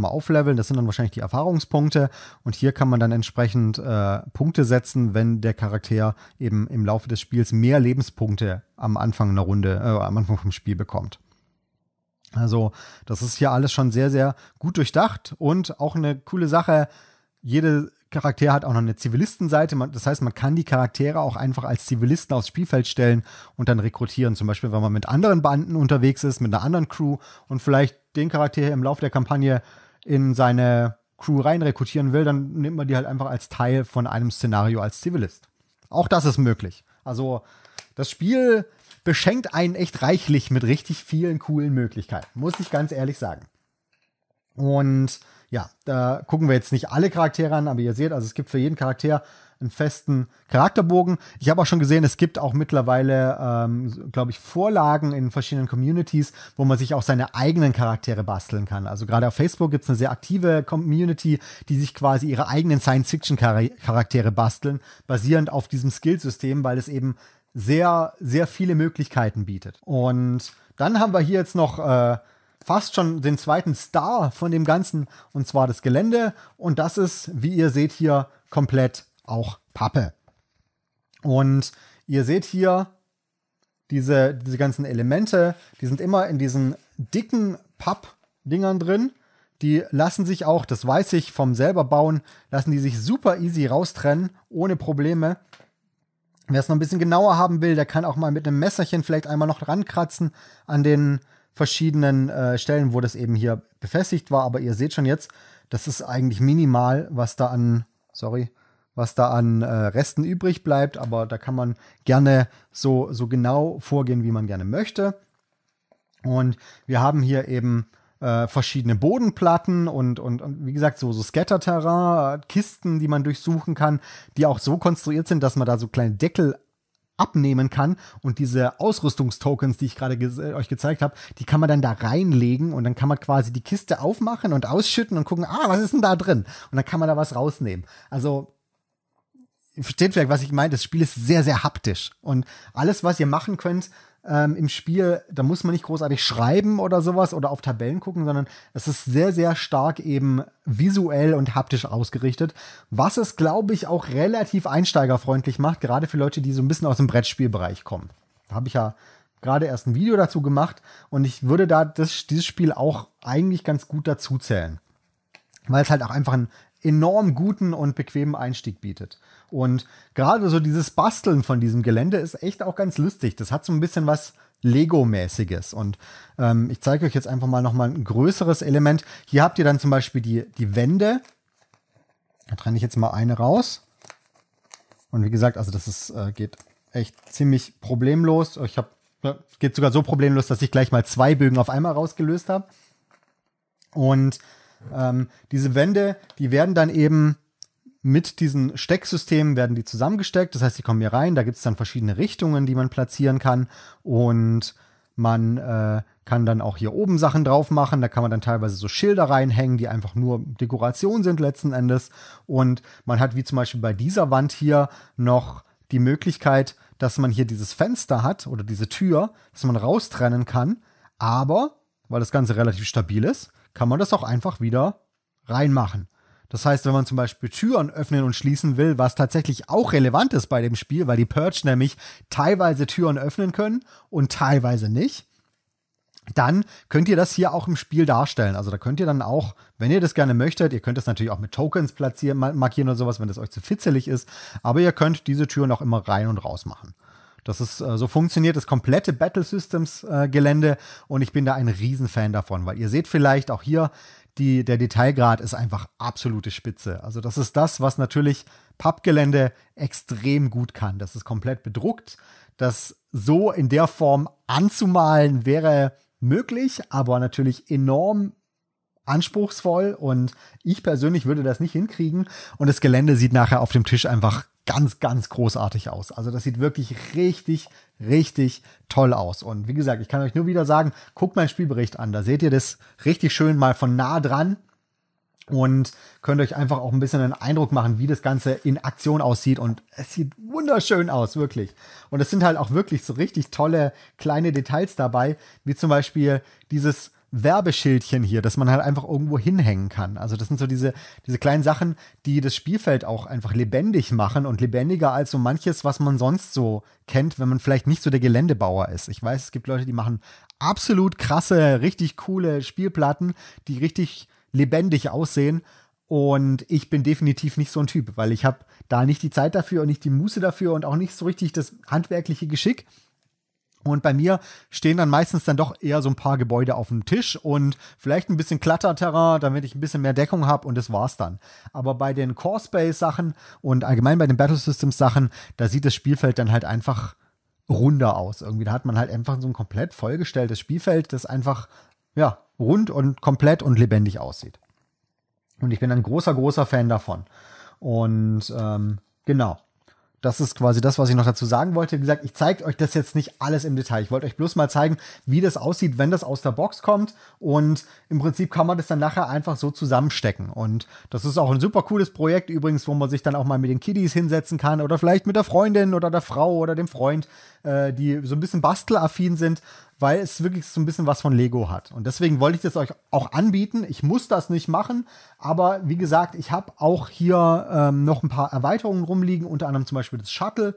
man aufleveln, das sind dann wahrscheinlich die Erfahrungspunkte und hier kann man dann entsprechend Punkte setzen, wenn der Charakter eben im Laufe des Spiels mehr Lebenspunkte am Anfang vom Spiel bekommt. Also das ist hier alles schon sehr, sehr gut durchdacht und auch eine coole Sache. Jede Charakter hat auch noch eine Zivilistenseite. Das heißt, man kann die Charaktere auch einfach als Zivilisten aufs Spielfeld stellen und dann rekrutieren. Zum Beispiel, wenn man mit anderen Banden unterwegs ist, mit einer anderen Crew und vielleicht den Charakter im Laufe der Kampagne in seine Crew rein rekrutieren will, dann nimmt man die halt einfach als Teil von einem Szenario als Zivilist. Auch das ist möglich. Also das Spiel beschenkt einen echt reichlich mit richtig vielen coolen Möglichkeiten, muss ich ganz ehrlich sagen. Und ja, da gucken wir jetzt nicht alle Charaktere an, aber ihr seht, also es gibt für jeden Charakter einen festen Charakterbogen. Ich habe auch schon gesehen, es gibt auch mittlerweile, glaube ich, Vorlagen in verschiedenen Communities, wo man sich auch seine eigenen Charaktere basteln kann. Also gerade auf Facebook gibt es eine sehr aktive Community, die sich quasi ihre eigenen Science-Fiction-Charaktere basteln, basierend auf diesem Skillsystem, weil es eben sehr, sehr viele Möglichkeiten bietet. Und dann haben wir hier jetzt noch fast schon den zweiten Star von dem Ganzen, und zwar das Gelände. Und das ist, wie ihr seht, hier komplett auch Pappe. Und ihr seht hier diese ganzen Elemente, die sind immer in diesen dicken Pappdingern drin. Die lassen sich auch, das weiß ich vom selber bauen, lassen die sich super easy raustrennen, ohne Probleme. Wer es noch ein bisschen genauer haben will, der kann auch mal mit einem Messerchen vielleicht einmal noch rankratzen an den verschiedenen Stellen, wo das eben hier befestigt war. Aber ihr seht schon jetzt, das ist eigentlich minimal, was da an Resten übrig bleibt. Aber da kann man gerne so genau vorgehen, wie man gerne möchte. Und wir haben hier eben verschiedene Bodenplatten und wie gesagt, so Scatterterrain, Kisten, die man durchsuchen kann, die auch so konstruiert sind, dass man da so kleine Deckel abnehmen kann und diese Ausrüstungstokens, die ich gerade euch gezeigt habe, die kann man dann da reinlegen und dann kann man quasi die Kiste aufmachen und ausschütten und gucken, was ist denn da drin? Und dann kann man da was rausnehmen. Also, versteht vielleicht, was ich meine, das Spiel ist sehr, sehr haptisch und alles, was ihr machen könnt im Spiel, da muss man nicht großartig schreiben oder sowas oder auf Tabellen gucken, sondern es ist sehr, sehr stark eben visuell und haptisch ausgerichtet, was es, glaube ich, auch relativ einsteigerfreundlich macht, gerade für Leute, die so ein bisschen aus dem Brettspielbereich kommen. Da habe ich ja gerade erst ein Video dazu gemacht und ich würde da dieses Spiel auch eigentlich ganz gut dazu zählen, weil es halt auch einfach einen enorm guten und bequemen Einstieg bietet. Und gerade so dieses Basteln von diesem Gelände ist echt auch ganz lustig. Das hat so ein bisschen was Lego-mäßiges. Und ich zeige euch jetzt einfach mal nochmal ein größeres Element. Hier habt ihr dann zum Beispiel die Wände. Da trenne ich jetzt mal eine raus. Und wie gesagt, also das ist, geht echt ziemlich problemlos. Geht sogar so problemlos, dass ich gleich mal 2 Bögen auf einmal rausgelöst habe. Und diese Wände, die werden dann eben mit diesen Stecksystemen werden die zusammengesteckt. Das heißt, die kommen hier rein. Da gibt es dann verschiedene Richtungen, die man platzieren kann. Und man kann dann auch hier oben Sachen drauf machen. Da kann man dann teilweise so Schilder reinhängen, die einfach nur Dekoration sind letzten Endes. Und man hat wie zum Beispiel bei dieser Wand hier noch die Möglichkeit, dass man hier dieses Fenster hat oder diese Tür, dass man raustrennen kann. Aber, weil das Ganze relativ stabil ist, kann man das auch einfach wieder reinmachen. Das heißt, wenn man zum Beispiel Türen öffnen und schließen will, was tatsächlich auch relevant ist bei dem Spiel, weil die Purge nämlich teilweise Türen öffnen können und teilweise nicht, dann könnt ihr das hier auch im Spiel darstellen. Also da könnt ihr dann auch, wenn ihr das gerne möchtet, ihr könnt das natürlich auch mit Tokens platzieren, markieren oder sowas, wenn das euch zu fitzelig ist, aber ihr könnt diese Türen auch immer rein und raus machen. Das ist, so funktioniert das komplette Battle Systems Gelände und ich bin da ein Riesenfan davon, weil ihr seht vielleicht auch hier, der Detailgrad ist einfach absolute Spitze. Also das ist das, was natürlich Pappgelände extrem gut kann. Das ist komplett bedruckt. Das so in der Form anzumalen wäre möglich, aber natürlich enorm anspruchsvoll und ich persönlich würde das nicht hinkriegen und das Gelände sieht nachher auf dem Tisch einfach ganz, ganz großartig aus. Also das sieht wirklich richtig, richtig toll aus. Und wie gesagt, ich kann euch nur wieder sagen, guckt meinen Spielbericht an. Da seht ihr das richtig schön mal von nah dran und könnt euch einfach auch ein bisschen einen Eindruck machen, wie das Ganze in Aktion aussieht. Und es sieht wunderschön aus, wirklich. Und es sind halt auch wirklich so richtig tolle kleine Details dabei, wie zum Beispiel dieses Werbeschildchen hier, dass man halt einfach irgendwo hinhängen kann. Also das sind so diese kleinen Sachen, die das Spielfeld auch einfach lebendig machen und lebendiger als so manches, was man sonst so kennt, wenn man vielleicht nicht so der Geländebauer ist. Ich weiß, es gibt Leute, die machen absolut krasse, richtig coole Spielplatten, die richtig lebendig aussehen. Und ich bin definitiv nicht so ein Typ, weil ich habe da nicht die Zeit dafür und nicht die Muße dafür und auch nicht so richtig das handwerkliche Geschick. Und bei mir stehen dann meistens dann doch eher so ein paar Gebäude auf dem Tisch und vielleicht ein bisschen Kletterterrain, damit ich ein bisschen mehr Deckung habe, und das war's dann. Aber bei den Core Space Sachen und allgemein bei den Battle Systems Sachen, da sieht das Spielfeld dann halt einfach runder aus. Irgendwie, da hat man halt einfach so ein komplett vollgestelltes Spielfeld, das einfach, ja, rund und komplett und lebendig aussieht. Und ich bin ein großer, großer Fan davon. Und genau. Das ist quasi das, was ich noch dazu sagen wollte. Wie gesagt, ich zeige euch das jetzt nicht alles im Detail. Ich wollte euch bloß mal zeigen, wie das aussieht, wenn das aus der Box kommt. Und im Prinzip kann man das dann nachher einfach so zusammenstecken. Und das ist auch ein super cooles Projekt übrigens, wo man sich dann auch mal mit den Kiddies hinsetzen kann oder vielleicht mit der Freundin oder der Frau oder dem Freund, die so ein bisschen bastelaffin sind, weil es wirklich so ein bisschen was von Lego hat. Und deswegen wollte ich das euch auch anbieten. Ich muss das nicht machen, aber wie gesagt, ich habe auch hier noch ein paar Erweiterungen rumliegen, unter anderem zum Beispiel das Shuttle.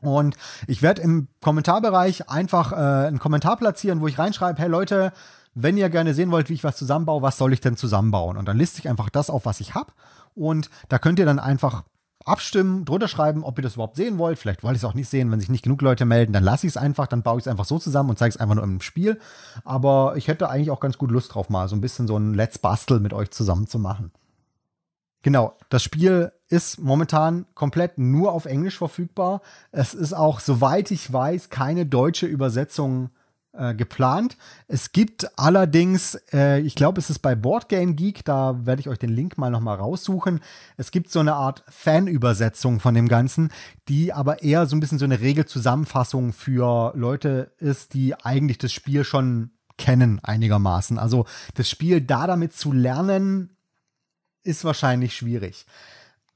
Und ich werde im Kommentarbereich einfach einen Kommentar platzieren, wo ich reinschreibe, hey Leute, wenn ihr gerne sehen wollt, wie ich was zusammenbaue, was soll ich denn zusammenbauen? Und dann liste ich einfach das auf, was ich habe. Und da könnt ihr dann einfach abstimmen, drunter schreiben, ob ihr das überhaupt sehen wollt. Vielleicht wollt ihr es auch nicht sehen. Wenn sich nicht genug Leute melden, dann lasse ich es einfach. Dann baue ich es einfach so zusammen und zeige es einfach nur im Spiel. Aber ich hätte eigentlich auch ganz gut Lust drauf, mal so ein bisschen so ein Let's Bastel mit euch zusammen zu machen. Genau, das Spiel ist momentan komplett nur auf Englisch verfügbar. Es ist auch, soweit ich weiß, keine deutsche Übersetzung geplant. Es gibt allerdings, ich glaube, es ist bei BoardGameGeek, da werde ich euch den Link mal nochmal raussuchen. Es gibt so eine Art Fanübersetzung von dem Ganzen, die aber eher so ein bisschen so eine Regelzusammenfassung für Leute ist, die eigentlich das Spiel schon kennen einigermaßen. Also das Spiel damit zu lernen, ist wahrscheinlich schwierig.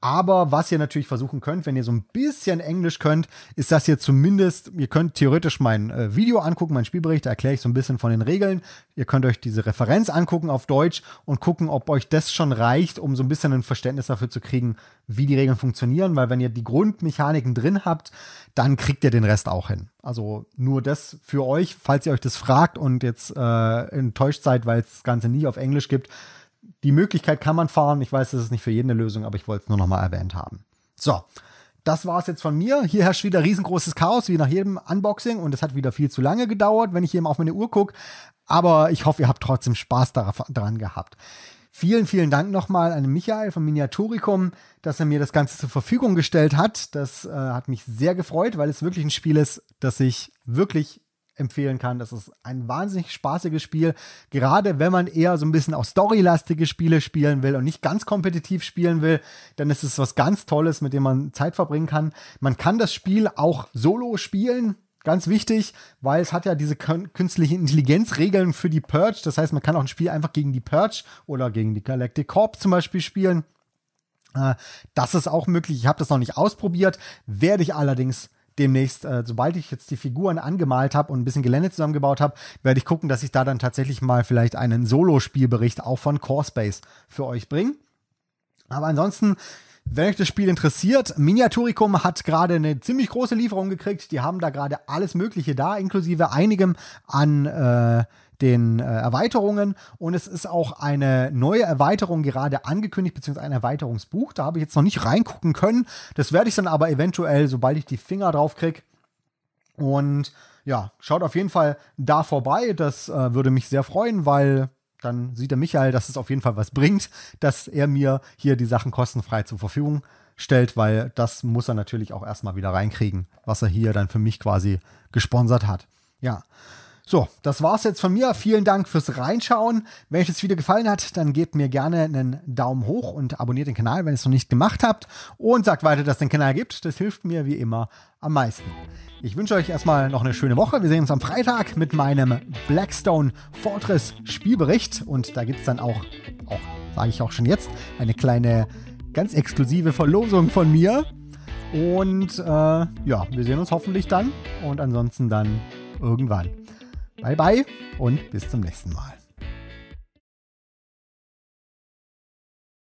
Aber was ihr natürlich versuchen könnt, wenn ihr so ein bisschen Englisch könnt, ist, dass ihr zumindest, ihr könnt theoretisch mein Video angucken, meinen Spielbericht, da erkläre ich so ein bisschen von den Regeln. Ihr könnt euch diese Referenz angucken auf Deutsch und gucken, ob euch das schon reicht, um so ein bisschen ein Verständnis dafür zu kriegen, wie die Regeln funktionieren. Weil wenn ihr die Grundmechaniken drin habt, dann kriegt ihr den Rest auch hin. Also nur das für euch, falls ihr euch das fragt und jetzt enttäuscht seid, weil es das Ganze nie auf Englisch gibt. Die Möglichkeit kann man fahren. Ich weiß, das ist nicht für jeden eine Lösung, aber ich wollte es nur noch mal erwähnt haben. So, das war es jetzt von mir. Hier herrscht wieder riesengroßes Chaos, wie nach jedem Unboxing. Und es hat wieder viel zu lange gedauert, wenn ich eben auf meine Uhr gucke. Aber ich hoffe, ihr habt trotzdem Spaß daran gehabt. Vielen, vielen Dank nochmal an Michael von Miniaturicum, dass er mir das Ganze zur Verfügung gestellt hat. Das hat mich sehr gefreut, weil es wirklich ein Spiel ist, das ich wirklich empfehlen kann. Das ist ein wahnsinnig spaßiges Spiel, gerade wenn man eher so ein bisschen auch storylastige Spiele spielen will und nicht ganz kompetitiv spielen will, dann ist es was ganz Tolles, mit dem man Zeit verbringen kann. Man kann das Spiel auch solo spielen, ganz wichtig, weil es hat ja diese künstliche Intelligenzregeln für die Purge, das heißt, man kann auch ein Spiel einfach gegen die Purge oder gegen die Galactic Core zum Beispiel spielen. Das ist auch möglich. Ich habe das noch nicht ausprobiert, werde ich allerdings demnächst, sobald ich jetzt die Figuren angemalt habe und ein bisschen Gelände zusammengebaut habe, werde ich gucken, dass ich da dann tatsächlich mal vielleicht einen Solo-Spielbericht auch von Core Space für euch bringe. Aber ansonsten, wenn euch das Spiel interessiert, Miniaturicum hat gerade eine ziemlich große Lieferung gekriegt. Die haben da gerade alles Mögliche da, inklusive einigem an den Erweiterungen, und es ist auch eine neue Erweiterung gerade angekündigt, beziehungsweise ein Erweiterungsbuch. Da habe ich jetzt noch nicht reingucken können. Das werde ich dann aber eventuell, sobald ich die Finger drauf kriege. Und ja, schaut auf jeden Fall da vorbei. Das würde mich sehr freuen, weil dann sieht der Michael, dass es auf jeden Fall was bringt, dass er mir hier die Sachen kostenfrei zur Verfügung stellt, weil das muss er natürlich auch erstmal wieder reinkriegen, was er hier dann für mich quasi gesponsert hat. Ja. So, das war's jetzt von mir. Vielen Dank fürs Reinschauen. Wenn euch das Video gefallen hat, dann gebt mir gerne einen Daumen hoch und abonniert den Kanal, wenn ihr es noch nicht gemacht habt. Und sagt weiter, dass es den Kanal gibt. Das hilft mir wie immer am meisten. Ich wünsche euch erstmal noch eine schöne Woche. Wir sehen uns am Freitag mit meinem Blackstone Fortress Spielbericht. Und da gibt es dann auch sage ich auch schon jetzt, eine kleine, ganz exklusive Verlosung von mir. Und ja, wir sehen uns hoffentlich dann. Und ansonsten dann irgendwann. Bye bye und bis zum nächsten Mal.